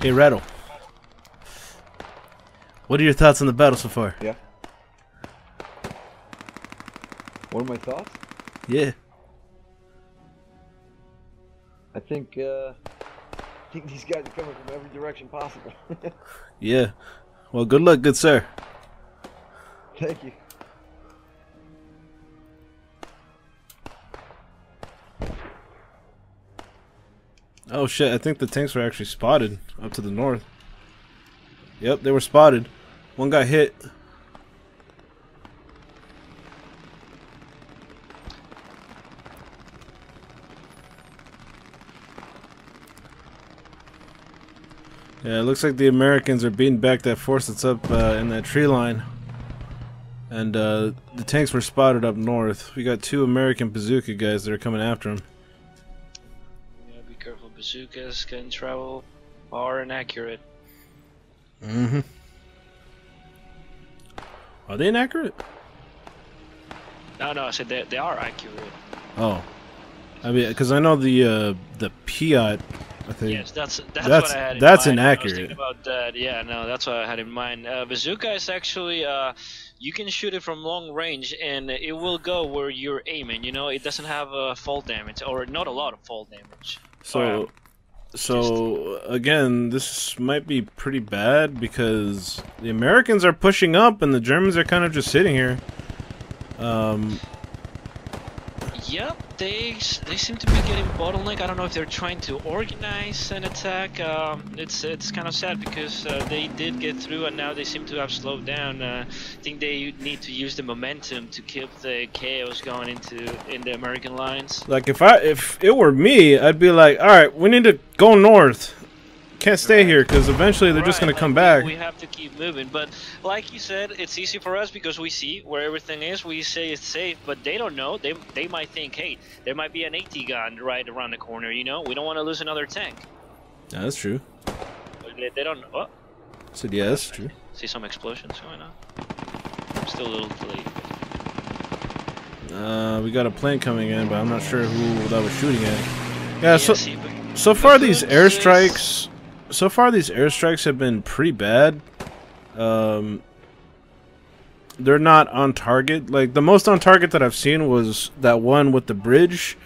Hey, Rattle. What are your thoughts on the battle so far? Yeah. What are my thoughts? Yeah. I think, uh, I think these guys are coming from every direction possible. Yeah. Well, good luck, good sir. Thank you. Oh shit, I think the tanks were actually spotted up to the north. Yep, they were spotted. One got hit. Yeah, it looks like the Americans are beating back that force that's up uh, in that tree line. And uh, the tanks were spotted up north. We got two American bazooka guys that are coming after them. Bazookas can travel far and accurate. Mm-hmm. Are they inaccurate? No, no, I said they, they are accurate. Oh. I mean, because I know the, uh, the Piat, I think. Yes, that's, that's, that's what I had in that's mind. That's inaccurate. I was about that. Yeah, no, that's what I had in mind. Uh, bazooka is actually, uh, you can shoot it from long range, and it will go where you're aiming, you know? It doesn't have uh, fall damage, or not a lot of fall damage. So, so again, this might be pretty bad because the Americans are pushing up and the Germans are kind of just sitting here. Um, yep, they they seem to be getting bottlenecked. I don't know if they're trying to organize an attack. Um, it's it's kind of sad because uh, they did get through and now they seem to have slowed down. Uh, I think they need to use the momentum to keep the chaos going into in the American lines. Like if I if it were me, I'd be like, all right, we need to go north. Can't stay right here because eventually they're right. just going to come back. We have to keep moving, but like you said, it's easy for us because we see where everything is. We say it's safe, but they don't know. They they might think, hey, there might be an AT gun right around the corner. You know, we don't want to lose another tank. Yeah, that's true. But they, they don't know. Oh. I said yeah, that's true. See some explosions going on. I'm still a little delayed. Uh, we got a plane coming in, but I'm not sure who that was shooting at. Yeah, so yeah, see, so far these airstrikes. So far, these airstrikes have been pretty bad. Um, they're not on target. Like, the most on target that I've seen was that one with the bridge.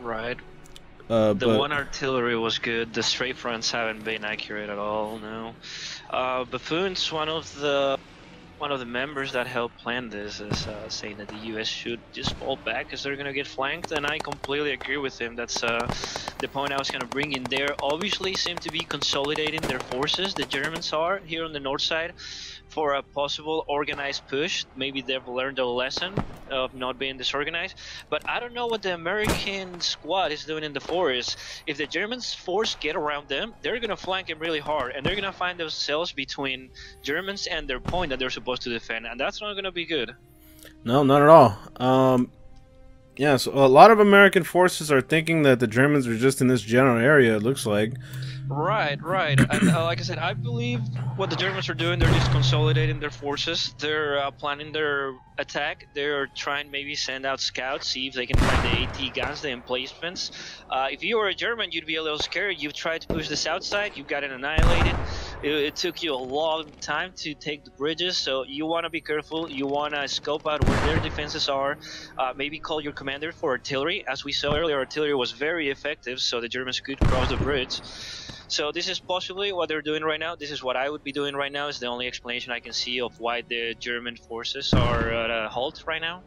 Right. Uh, the but... one artillery was good. The straight fronts haven't been accurate at all. No. Uh, Buffoon's one of the one of the members that helped plan this is uh, saying that the U S should just fall back because they're gonna get flanked, and I completely agree with him. That's uh, the point I was gonna bring in there. Obviously, seem to be consolidating their forces. The Germans are here on the north side for a possible organized push. Maybe they've learned a lesson of not being disorganized, but I don't know what the American squad is doing in the forest. If the Germans force get around them, they're gonna flank them really hard, and they're gonna find themselves between Germans and their point that they're supposed to defend, and that's not gonna be good. No, not at all. Um, yeah, so a lot of American forces are thinking that the Germans are just in this general area, it looks like. Right, right. And, uh, like I said, I believe what the Germans are doing, they're just consolidating their forces. They're uh, planning their attack. They're trying maybe send out scouts, see if they can find the AT guns, the emplacements. Uh, if you were a German, you'd be a little scared. You've tried to push the south side. You've gotten annihilated. It, it took you a long time to take the bridges, so you want to be careful. You want to scope out where their defenses are. Uh, maybe call your commander for artillery. As we saw earlier, artillery was very effective, so the Germans could cross the bridge. So this is possibly what they're doing right now. This is what I would be doing right now. Is the only explanation I can see of why the German forces are at a halt right now.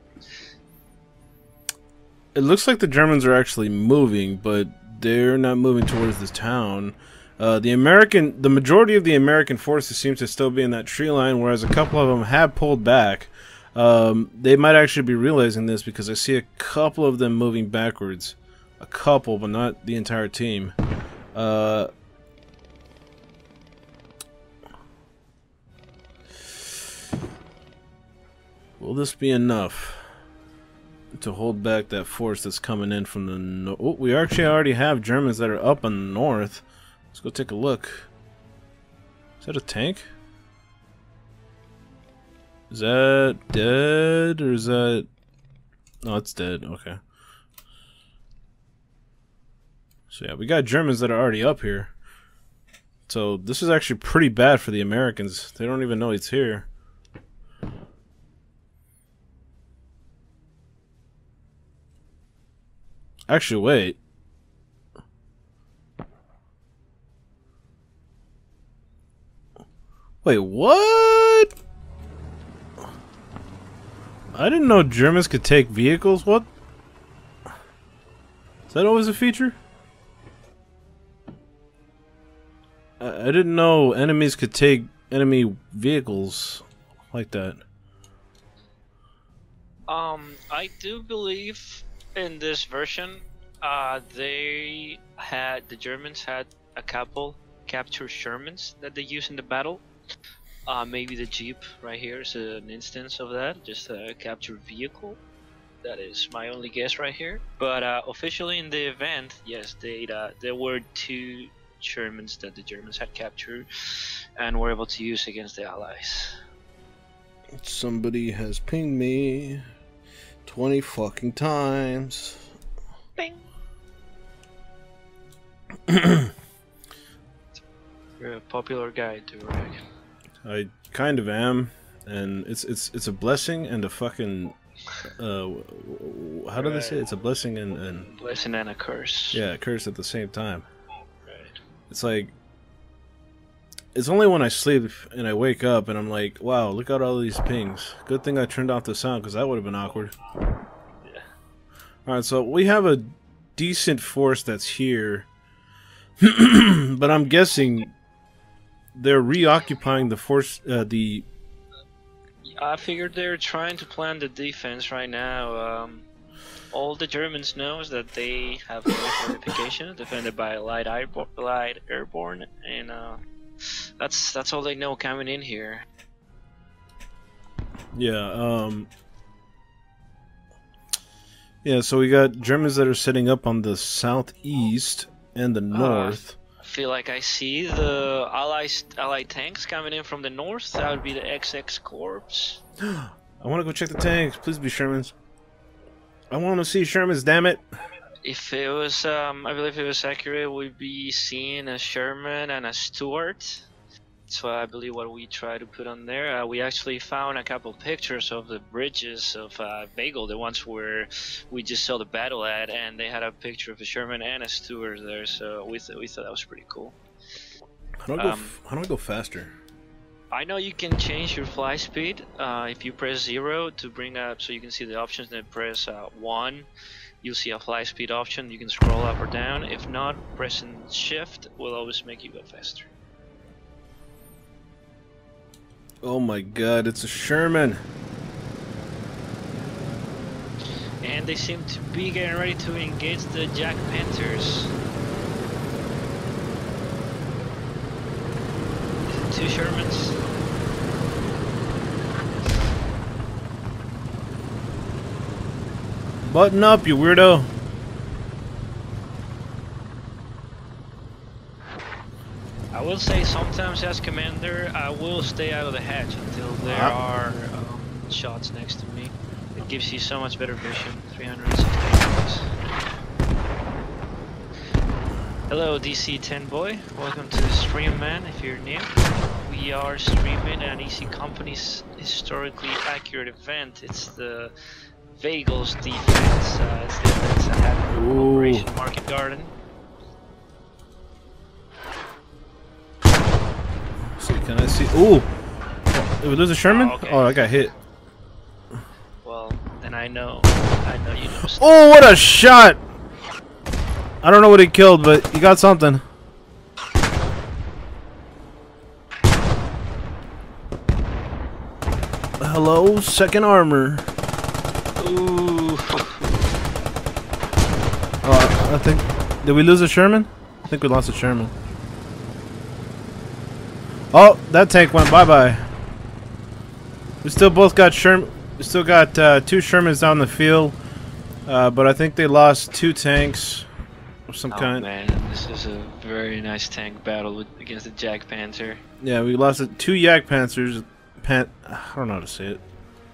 It looks like the Germans are actually moving, but they're not moving towards this town. Uh, the American, the majority of the American forces seem to still be in that tree line, whereas a couple of them have pulled back. Um, they might actually be realizing this because I see a couple of them moving backwards. A couple, but not the entire team. Uh... Will this be enough to hold back that force that's coming in from the north? Oh, we actually already have Germans that are up in the north. Let's go take a look. Is that a tank? Is that dead or is that... No, it's dead. Okay. So yeah, we got Germans that are already up here. So this is actually pretty bad for the Americans. They don't even know it's here. Actually, wait. Wait, what? I didn't know Germans could take vehicles. What? Is that always a feature? I, I didn't know enemies could take enemy vehicles like that. Um, I do believe... in this version, uh, they had the Germans had a couple captured Shermans that they used in the battle. Uh, maybe the Jeep right here is an instance of that, just a captured vehicle. That is my only guess right here. But uh, officially in the event, yes, they uh, there were two Shermans that the Germans had captured and were able to use against the Allies. Somebody has pinged me. twenty fucking times. Bing. You're a popular guy, DueRag. I kind of am, and it's it's it's a blessing and a fucking uh how do right. they say it? It's a blessing and and blessing and a curse. Yeah, a curse at the same time. Right. It's like it's only when I sleep and I wake up and I'm like, wow, look at all these pings. Good thing I turned off the sound because that would have been awkward. Yeah. Alright, so we have a decent force that's here. But I'm guessing they're reoccupying the force, uh, the... I figured they're trying to plan the defense right now. Um, all the Germans know is that they have a fortification defended by light, light airborne and... Uh, That's that's all they know coming in here. Yeah, um Yeah, so we got Germans that are setting up on the southeast and the north. Uh, I feel like I see the allies allied tanks coming in from the north. That would be the X X Corps. I wanna go check the tanks, please be Shermans. I wanna see Shermans, damn it. If it was, um, I believe it was accurate, we'd be seeing a Sherman and a Stewart. So I believe what we try to put on there, uh, we actually found a couple pictures of the bridges of uh, Veghel, the ones where we just saw the battle at, and they had a picture of a Sherman and a Stewart there, so we, th we thought that was pretty cool. How do I go, um, how do I go faster? I know you can change your fly speed uh, if you press zero to bring up, so you can see the options, then press uh, one. You'll see a fly speed option, you can scroll up or down. If not, pressing shift will always make you go faster. Oh my god, it's a Sherman! And they seem to be getting ready to engage the Jagdpanthers. Two Shermans. Button up, you weirdo! I will say sometimes as commander, I will stay out of the hatch until there are um, shots next to me. It gives you so much better vision, three hundred sixty degrees. Hello D C ten boy, welcome to the stream, man, if you're new. We are streaming an Easy Company's historically accurate event. It's the Veghel's defense, uh, it's the event that happened in Operation Market Garden. Can I see? Ooh! Oh, there's a Sherman? Oh, okay. Oh, I got hit. Well, then I know. I know you know. Oh, what a shot! I don't know what he killed, but he got something. Hello, second armor. Ooh. Oh, I think. Did we lose a Sherman? I think we lost a Sherman. Oh, that tank went bye-bye. We still both got Sherm. We still got uh, two Shermans down the field, uh, but I think they lost two tanks of some oh, kind. Oh man, this is a very nice tank battle with, against the Jagdpanther. Yeah, we lost two Jagdpanthers. Pan I don't know how to say it.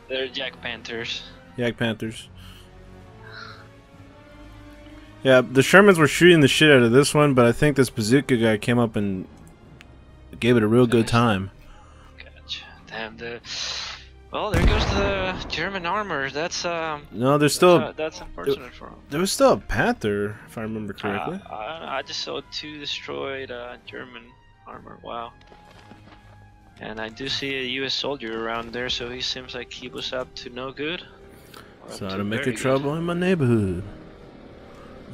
They're Jagdpanthers. Jagdpanthers. Yeah, the Shermans were shooting the shit out of this one, but I think this bazooka guy came up and gave it a real good time. Gotcha. Damn the. Well, there goes the German armor. That's um. No, there's still. That's, a, that's unfortunate it, for him. There was still a Panther, if I remember correctly. Uh, I, I just saw two destroyed uh, German armor. Wow. And I do see a U S soldier around there, so he seems like he was up to no good. So I'm making trouble in my neighborhood.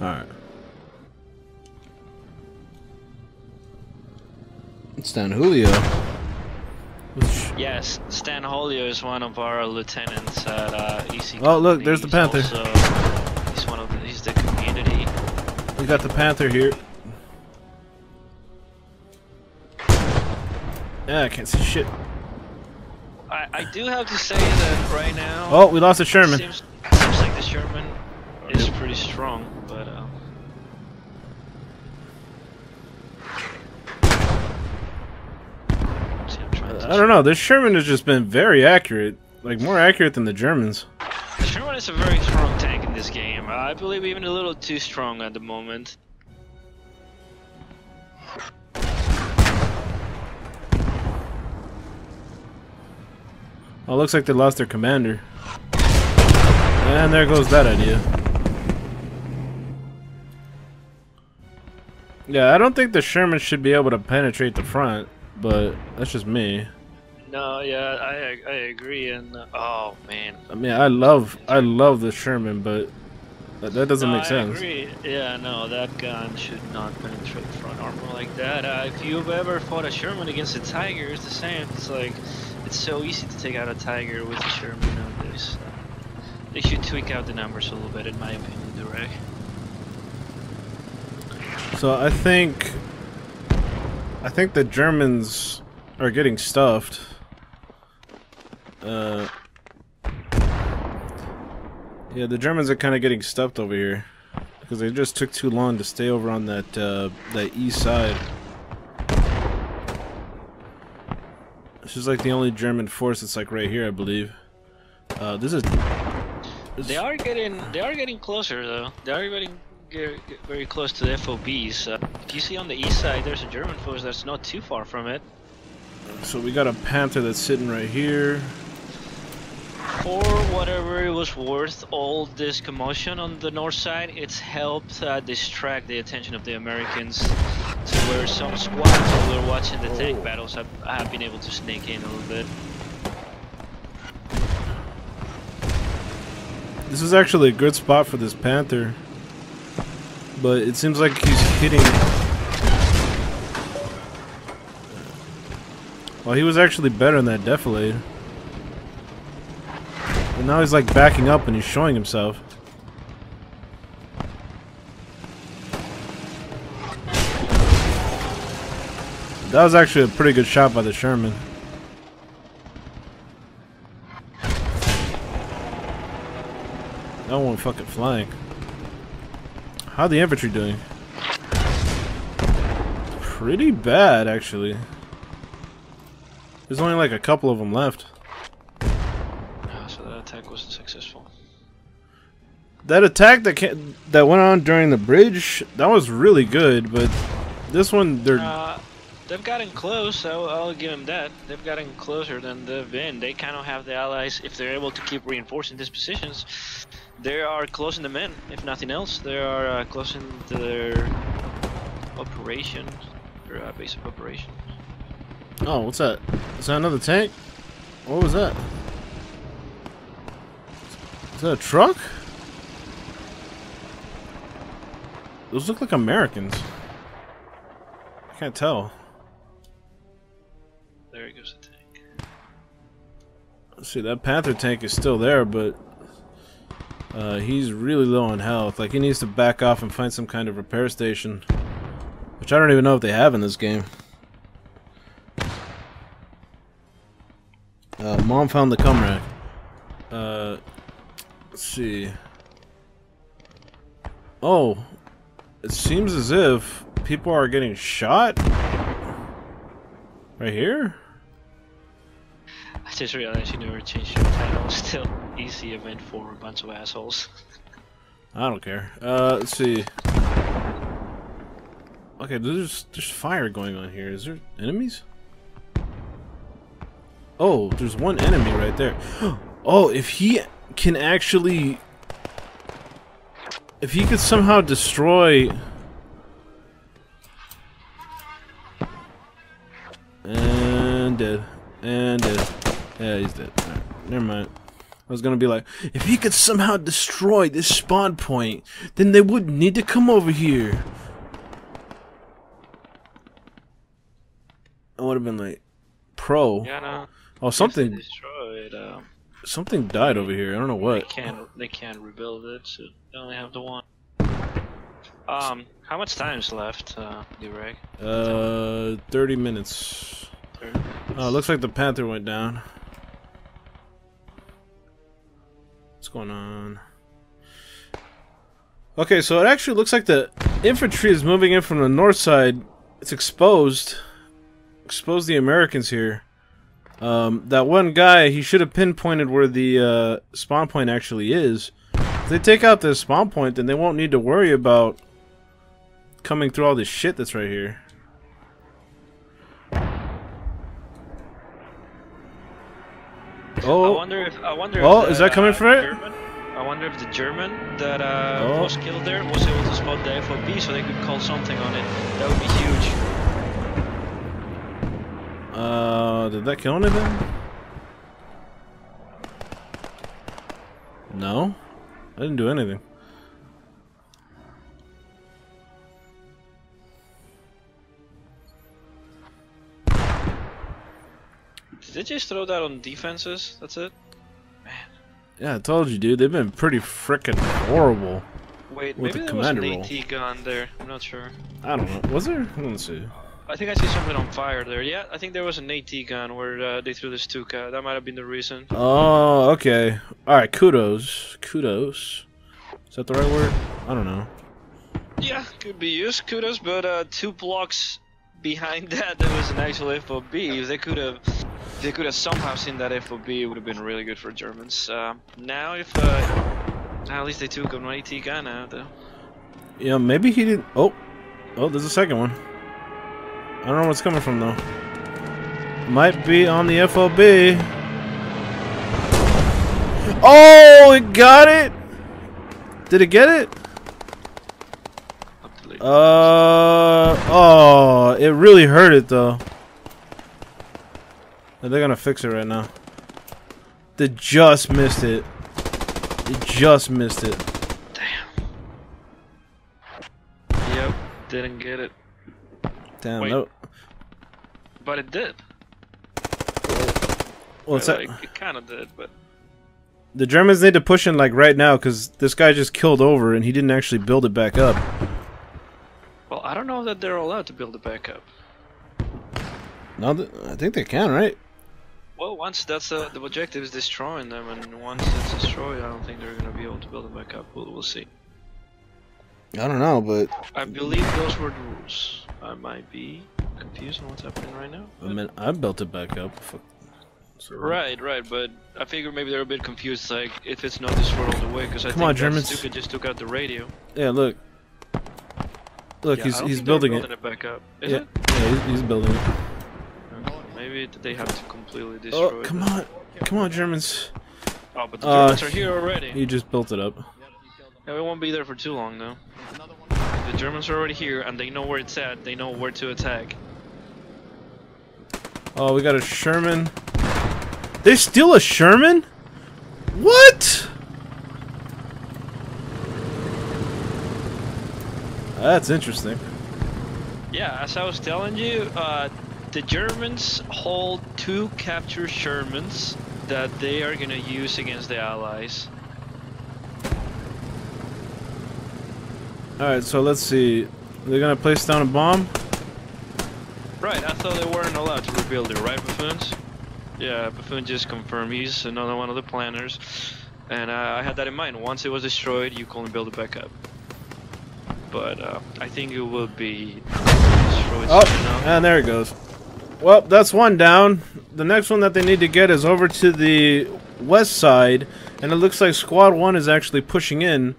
All right. Stan Julio. Which... Yes, Stan Julio is one of our lieutenants at uh, E C. Oh look, there's the Panther. He's, also, he's one of the, he's the community. We got the Panther here. Yeah, I can't see shit. I I do have to say that right now. Oh, we lost a Sherman. Seems, seems like the Sherman is pretty strong, but. Uh, I don't know, this Sherman has just been very accurate. Like, more accurate than the Germans. The Sherman is a very strong tank in this game. I believe even a little too strong at the moment. Oh, looks like they lost their commander. And there goes that idea. Yeah, I don't think the Sherman should be able to penetrate the front. But that's just me. No, yeah, I I agree, and uh, oh man. I mean, I love I love the Sherman, but that, that doesn't no, make I sense. Agree. Yeah, no, that gun should not penetrate front armor like that. Uh, if you've ever fought a Sherman against a Tiger, it's the same. It's like it's so easy to take out a Tiger with a Sherman nowadays. Uh, they should tweak out the numbers a little bit, in my opinion, DueRag. So I think. I think the Germans are getting stuffed. Uh, yeah, the Germans are kind of getting stuffed over here because they just took too long to stay over on that uh, that east side. This is like the only German force that's like right here, I believe. Uh, this is. This they are getting. They are getting closer, though. They are getting. Get very close to the F O Bs. Uh, if you see on the east side, there's a German force that's not too far from it. So we got a Panther that's sitting right here. For whatever it was worth, all this commotion on the north side, it's helped uh, distract the attention of the Americans, to where some squads who were watching the tank battles have, have been able to sneak in a little bit. This is actually a good spot for this Panther, but it seems like he's hitting. Well, he was actually better in that defilade. But now he's like backing up and he's showing himself. That was actually a pretty good shot by the Sherman. That one fucking flying. How the infantry doing? Pretty bad, actually. There's only like a couple of them left. Attack wasn't successful. That attack that can that went on during the bridge, that was really good, but this one they're uh, they've gotten close. I'll, I'll give them that. They've gotten closer than they've been. They kind of have the allies. If they're able to keep reinforcing these positions, they are closing them in. If nothing else, they are uh, closing their operation, their uh, base of operation. Oh, what's that? Is that another tank? What was that? Is that a truck? Those look like Americans. I can't tell. There he goes, the tank. Let's see, that Panther tank is still there, but uh, he's really low on health. Like, he needs to back off and find some kind of repair station, which I don't even know if they have in this game. Uh, Mom found the cum rack. Uh... Let's see. Oh, it seems as if people are getting shot right here. I just realized you never changed your title. Still, easy event for a bunch of assholes. I don't care. Uh, let's see. Okay, there's there's fire going on here. Is there enemies? Oh, there's one enemy right there. Oh, if he can actually, if he could somehow destroy, and dead, and dead, yeah, he's dead. All right, never mind. I was gonna be like, if he could somehow destroy this spawn point, then they wouldn't need to come over here. I would have been like, pro. Yeah, no. Oh, something. Destroyed. Uh... Something died over here. I don't know what. They can't. They can't rebuild it. So they only have the one. Um, how much time's left, uh, DueRag? Uh, thirty minutes. thirty minutes. Oh, looks like the Panther went down. What's going on? Okay, so it actually looks like the infantry is moving in from the north side. It's exposed. Exposed the Americans here. Um, that one guy, he should have pinpointed where the uh, spawn point actually is. If they take out this spawn point, then they won't need to worry about coming through all this shit that's right here. Oh, I wonder if, I wonder oh, if the, is that coming uh, for it? German, I wonder if the German that uh, oh. was killed there was able to spot the F O B so they could call something on it. That would be huge. Uh, did that kill anything? No, I didn't do anything. Did they just throw that on defenses? That's it? Man. Yeah, I told you, dude. They've been pretty frickin' horrible. Wait, with maybe the there commander was an A T gun there. I'm not sure. I don't know. Was there? Let's see. I think I see something on fire there. Yeah, I think there was an AT gun where uh, they threw the Stuka. That might have been the reason. Oh, okay. Alright, kudos. Kudos. Is that the right word? I don't know. Yeah, could be used. Kudos, but uh, two blocks behind that, there was an actual F O B. If they could have if they could have somehow seen that F O B, it would have been really good for Germans. Uh, now, if uh, now at least they took an AT gun out, though. Yeah, maybe he didn't. Oh, oh, there's a second one. I don't know what's coming from though. Might be on the F O B. Oh, it got it! Did it get it? Uh, oh, it really hurt it though. They're gonna fix it right now. They just missed it. They just missed it. Damn. Yep, didn't get it. Damn, no. But it did. Well, it's like, it kinda did, but... The Germans need to push in like right now because this guy just killed over and he didn't actually build it back up. Well, I don't know that they're allowed to build it back up. No, th I think they can, right? Well, once that's uh, the objective is destroying them, and once it's destroyed, I don't think they're going to be able to build it back up. We'll, we'll see. I don't know, but... I believe those were the rules. I might be confused on what's happening right now. But... I mean, I built it back up. Fuck. So... Right, right, but I figure maybe they're a bit confused, like, if it's not destroyed all the way, because I Come think on, Stuka just took out the radio. Yeah, look. Look, yeah, he's, he's building, building it. it back up. Is yeah. it? Yeah, he's, he's building it. Okay. Maybe they have to completely destroy it. Oh, come on. Come on, Germans. Oh, but the Germans uh, are here already. You just built it up. Yeah, we won't be there for too long, though. The Germans are already here, and they know where it's at. They know where to attack. Oh, we got a Sherman. There's still a Sherman? What? That's interesting. Yeah, as I was telling you, uh, the Germans hold two captured Shermans that they are gonna use against the Allies. Alright, so let's see. They're gonna place down a bomb? Right, I thought they weren't allowed to rebuild it, right, Buffoons? Yeah, Buffoon just confirmed he's another one of the planners. And uh, I had that in mind. Once it was destroyed, you couldn't build it back up. But uh, I think it will be destroyed. Oh, and there it goes. Well, that's one down. The next one that they need to get is over to the west side, and it looks like Squad One is actually pushing in.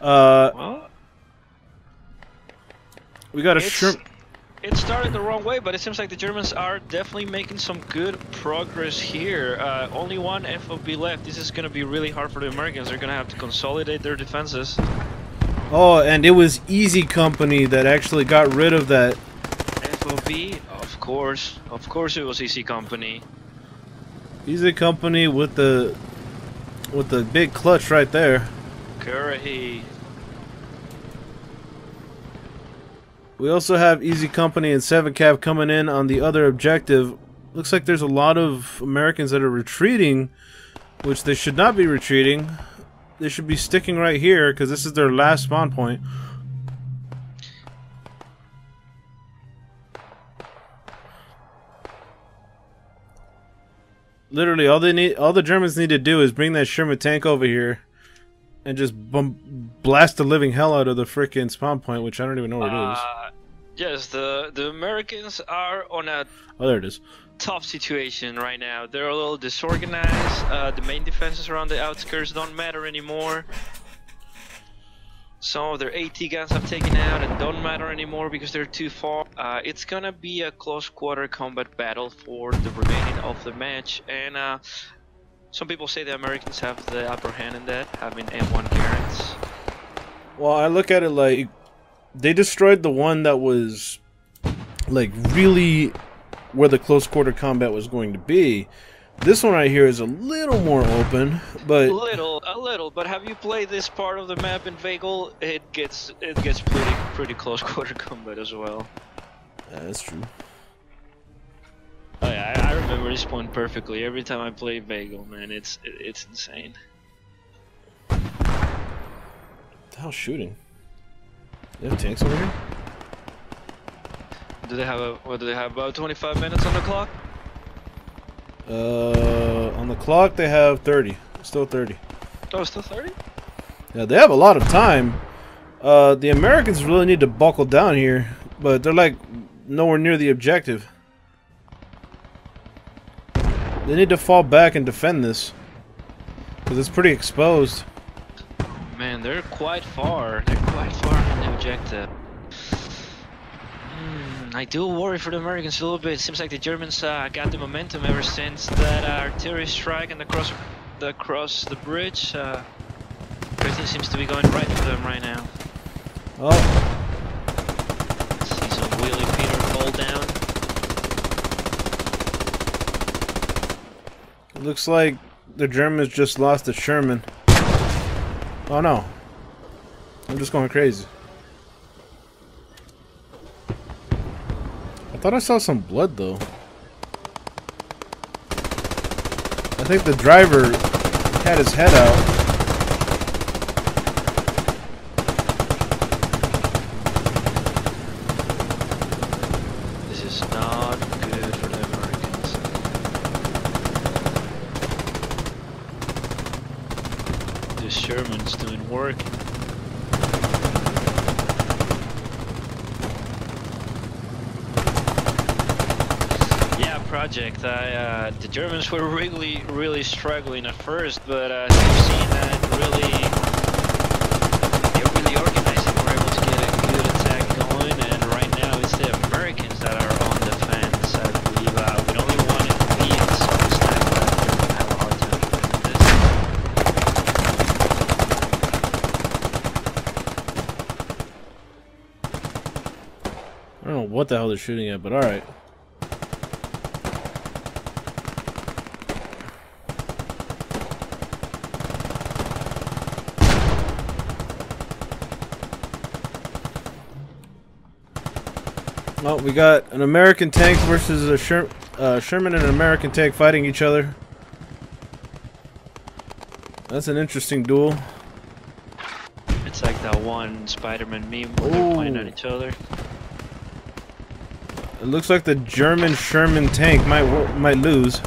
Uh, well, we got a shrimp. It started the wrong way, but it seems like the Germans are definitely making some good progress here. Uh, only one F O B left. This is going to be really hard for the Americans. They're going to have to consolidate their defenses. Oh, and it was Easy Company that actually got rid of that. F O B? Of course. Of course it was Easy Company. Easy Company with the with the big clutch right there. Curry. We also have Easy Company and seventh Cav coming in on the other objective. Looks like there's a lot of Americans that are retreating, which they should not be retreating. They should be sticking right here because this is their last spawn point. Literally, all they need, all the Germans need to do is bring that Sherman tank over here, and just bum blast the living hell out of the freaking spawn point, which I don't even know where uh, it is. Yes, the the Americans are on a. Oh, there it is. Tough situation right now. They're a little disorganized. Uh, the main defenses around the outskirts don't matter anymore. Some of their AT guns have taken out and don't matter anymore because they're too far. Uh, it's gonna be a close quarter combat battle for the remaining of the match, and uh, some people say the Americans have the upper hand in that, having M one Garrett's. Well, I look at it like they destroyed the one that was like really where the close quarter combat was going to be. This one right here is a little more open, but little, a little. But have you played this part of the map in Veghel? It gets, it gets pretty, pretty close quarter combat as well. Yeah, that's true. Oh yeah, I, I remember this point perfectly. Every time I play Veghel, man, it's, it, it's insane. What the hell's shooting? They have tanks over here. Do they have a, what do they have, about twenty-five minutes on the clock? Uh, on the clock they have thirty. Still thirty. Oh, still thirty? Yeah, they have a lot of time. Uh, the Americans really need to buckle down here, but they're like nowhere near the objective. They need to fall back and defend this, because it's pretty exposed. Man, they're quite far. They're quite far from the objective. Mm, I do worry for the Americans a little bit. Seems like the Germans uh, got the momentum ever since that artillery strike and the cross, the cross the bridge. Uh, everything seems to be going right for them right now. Oh. Let's see some Wheelie Peter fall down. Looks like the Germans just lost the Sherman. Oh no. I'm just going crazy. I thought I saw some blood though. I think the driver had his head out. Project. I, uh, the Germans were really, really struggling at first, but uh, they've seen that really, they're really organized and were able to get a good attack going. And right now, it's the Americans that are on the fence. I believe uh, we only want it to be in some stack, but we have a hard time with this. I don't know what the hell they're shooting at, but all right. Oh, we got an American tank versus a Sher uh, Sherman and an American tank fighting each other. That's an interesting duel. It's like that one Spider-Man meme where they're pointing at each other. It looks like the German Sherman tank might might lose.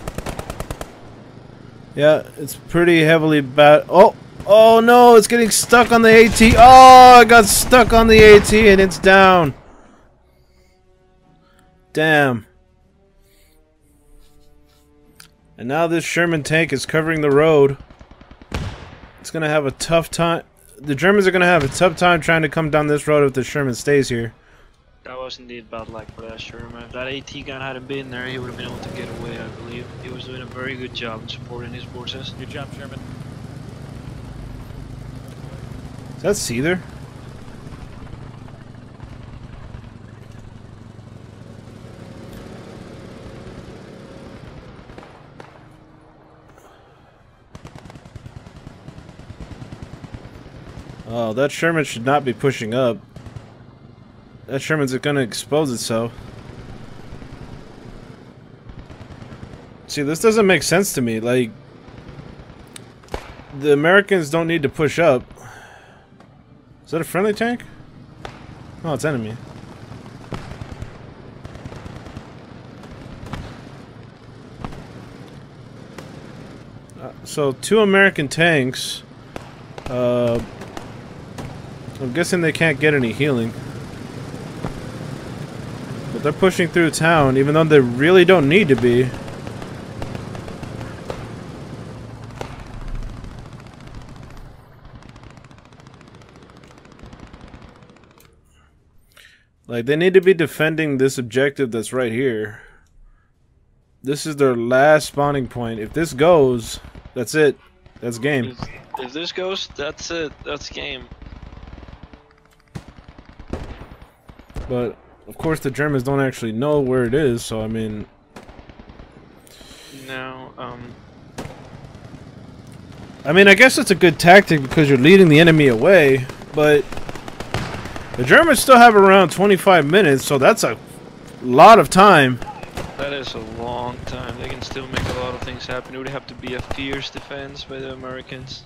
Yeah, it's pretty heavily bat. Oh, oh no, it's getting stuck on the AT. Oh, it got stuck on the AT and it's down. Damn. And now this Sherman tank is covering the road. It's gonna have a tough time. The Germans are gonna have a tough time trying to come down this road if the Sherman stays here. That was indeed bad luck for that Sherman. If that AT gun hadn't been there, he would have been able to get away, I believe. He was doing a very good job in supporting his forces. Good job, Sherman. Is that Seether? Oh, that Sherman should not be pushing up. That Sherman's gonna expose itself. See, this doesn't make sense to me. Like, the Americans don't need to push up. Is that a friendly tank? No, it's enemy. Uh, so, two American tanks. Uh... I'm guessing they can't get any healing. But they're pushing through town, even though they really don't need to be. Like, they need to be defending this objective that's right here. This is their last spawning point. If this goes, that's it. That's game. If, if this goes, that's it. That's game. But, of course, the Germans don't actually know where it is, so, I mean... No, um... I mean, I guess it's a good tactic because you're leading the enemy away, but... The Germans still have around twenty-five minutes, so that's a lot of time. That is a long time. They can still make a lot of things happen. It would have to be a fierce defense by the Americans.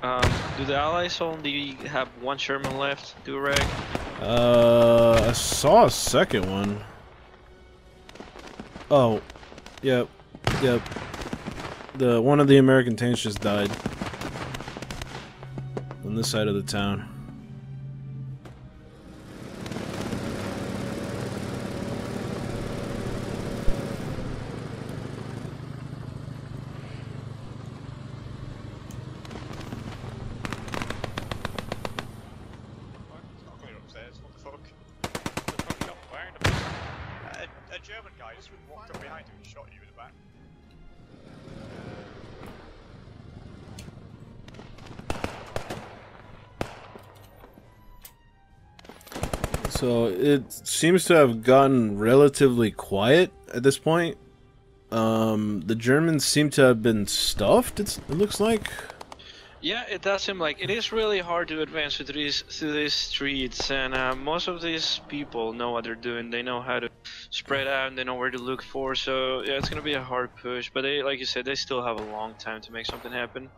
Um, do the Allies only have one Sherman left, DueRag? Uh, I saw a second one. Oh, yep, yep. The one of the American tanks just died on this side of the town. So it seems to have gotten relatively quiet at this point. Um, the Germans seem to have been stuffed, it's, it looks like. Yeah, it does seem like it is really hard to advance through these, through these streets, and uh, most of these people know what they're doing. They know how to spread out, and they know where to look for. So yeah, it's gonna be a hard push. But they, like you said, they still have a long time to make something happen.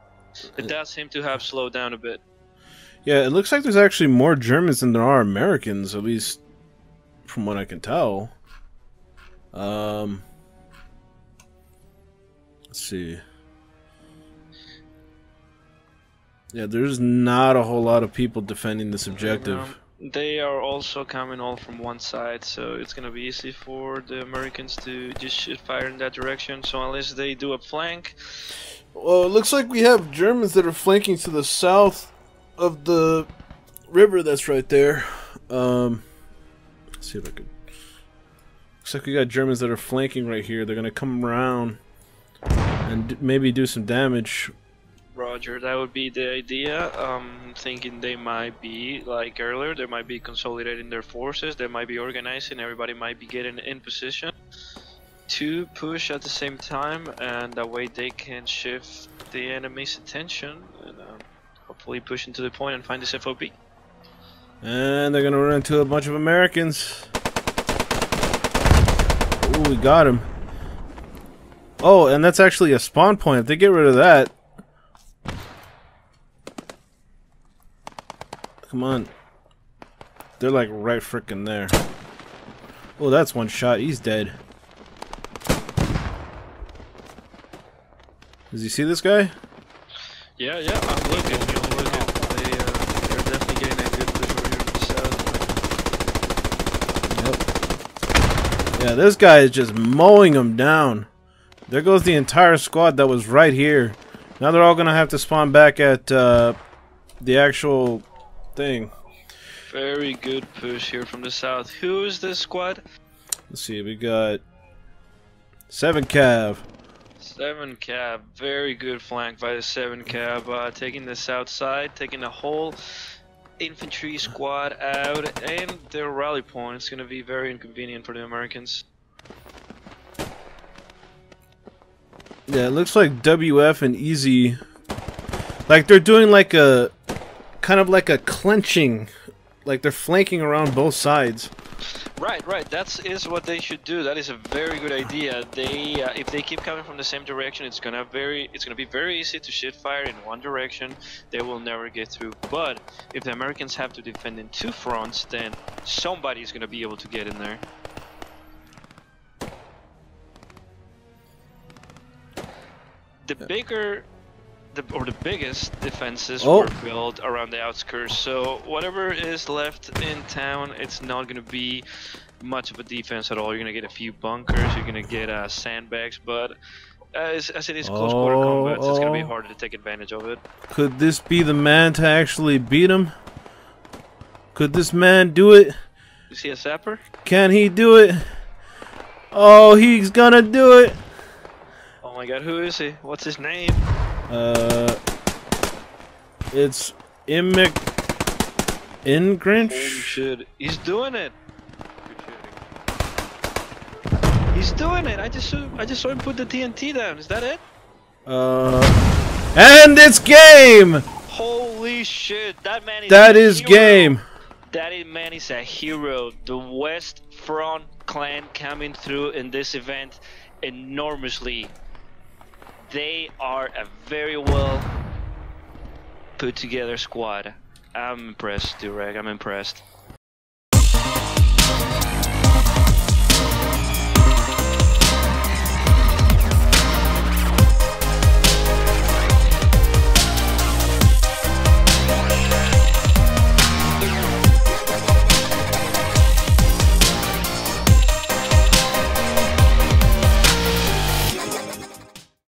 It does seem to have slowed down a bit. Yeah, it looks like there's actually more Germans than there are Americans, at least from what I can tell. Um, let's see. Yeah, there's not a whole lot of people defending this objective. They are also coming all from one side, so it's going to be easy for the Americans to just fire in that direction, so unless they do a flank. Well, it looks like we have Germans that are flanking to the south of the river that's right there. Um, let's see if I could... Looks like we got Germans that are flanking right here. They're going to come around and maybe do some damage. Roger, that would be the idea. Um, thinking they might be, like earlier, they might be consolidating their forces, they might be organizing, everybody might be getting in position to push at the same time, and that way they can shift the enemy's attention and um, hopefully push into the point and find this F O B. And they're gonna run into a bunch of Americans. Ooh, we got him. Oh, and that's actually a spawn point. If they get rid of that. Come on. They're like right frickin' there. Oh, that's one shot. He's dead. Does he see this guy? Yeah, yeah. I'm looking. I'm looking. They, uh, they're definitely getting a good push over here to the south. Yep. Yeah, this guy is just mowing them down. There goes the entire squad that was right here. Now they're all going to have to spawn back at uh, the actual... thing. Very good push here from the south. Who is this squad? Let's see, we got seventh Cav. seventh Cav, very good flank by the seventh Cav, uh, taking the south side, taking the whole infantry squad out, and their rally point is going to be very inconvenient for the Americans. Yeah, it looks like W F and Easy, like they're doing like a kind of like a clenching, like they're flanking around both sides. Right, right. That is what they should do. That is a very good idea. They, uh, if they keep coming from the same direction, it's gonna very, it's gonna be very easy to shit fire in one direction. They will never get through. But if the Americans have to defend in two fronts, then somebody is gonna be able to get in there. The bigger. The, or the biggest defenses oh. were built around the outskirts, so whatever is left in town, it's not going to be much of a defense at all. You're going to get a few bunkers, you're going to get uh, sandbags, but as, as it is close quarter oh, combats, oh. it's going to be harder to take advantage of it. Could this be the man to actually beat him? Could this man do it? Is he a sapper? Can he do it? Oh, he's going to do it! Oh my god, who is he? What's his name? Uh, it's Immic Ingrinch. Holy shit. He's doing it. He's doing it. I just saw, I just saw him put the T N T down. Is that it? Uh, and it's game. Holy shit! That man is. That is game. That man is a hero. The West Front clan coming through in this event enormously. They are a very well put together squad. I'm impressed, DueRag. I'm impressed.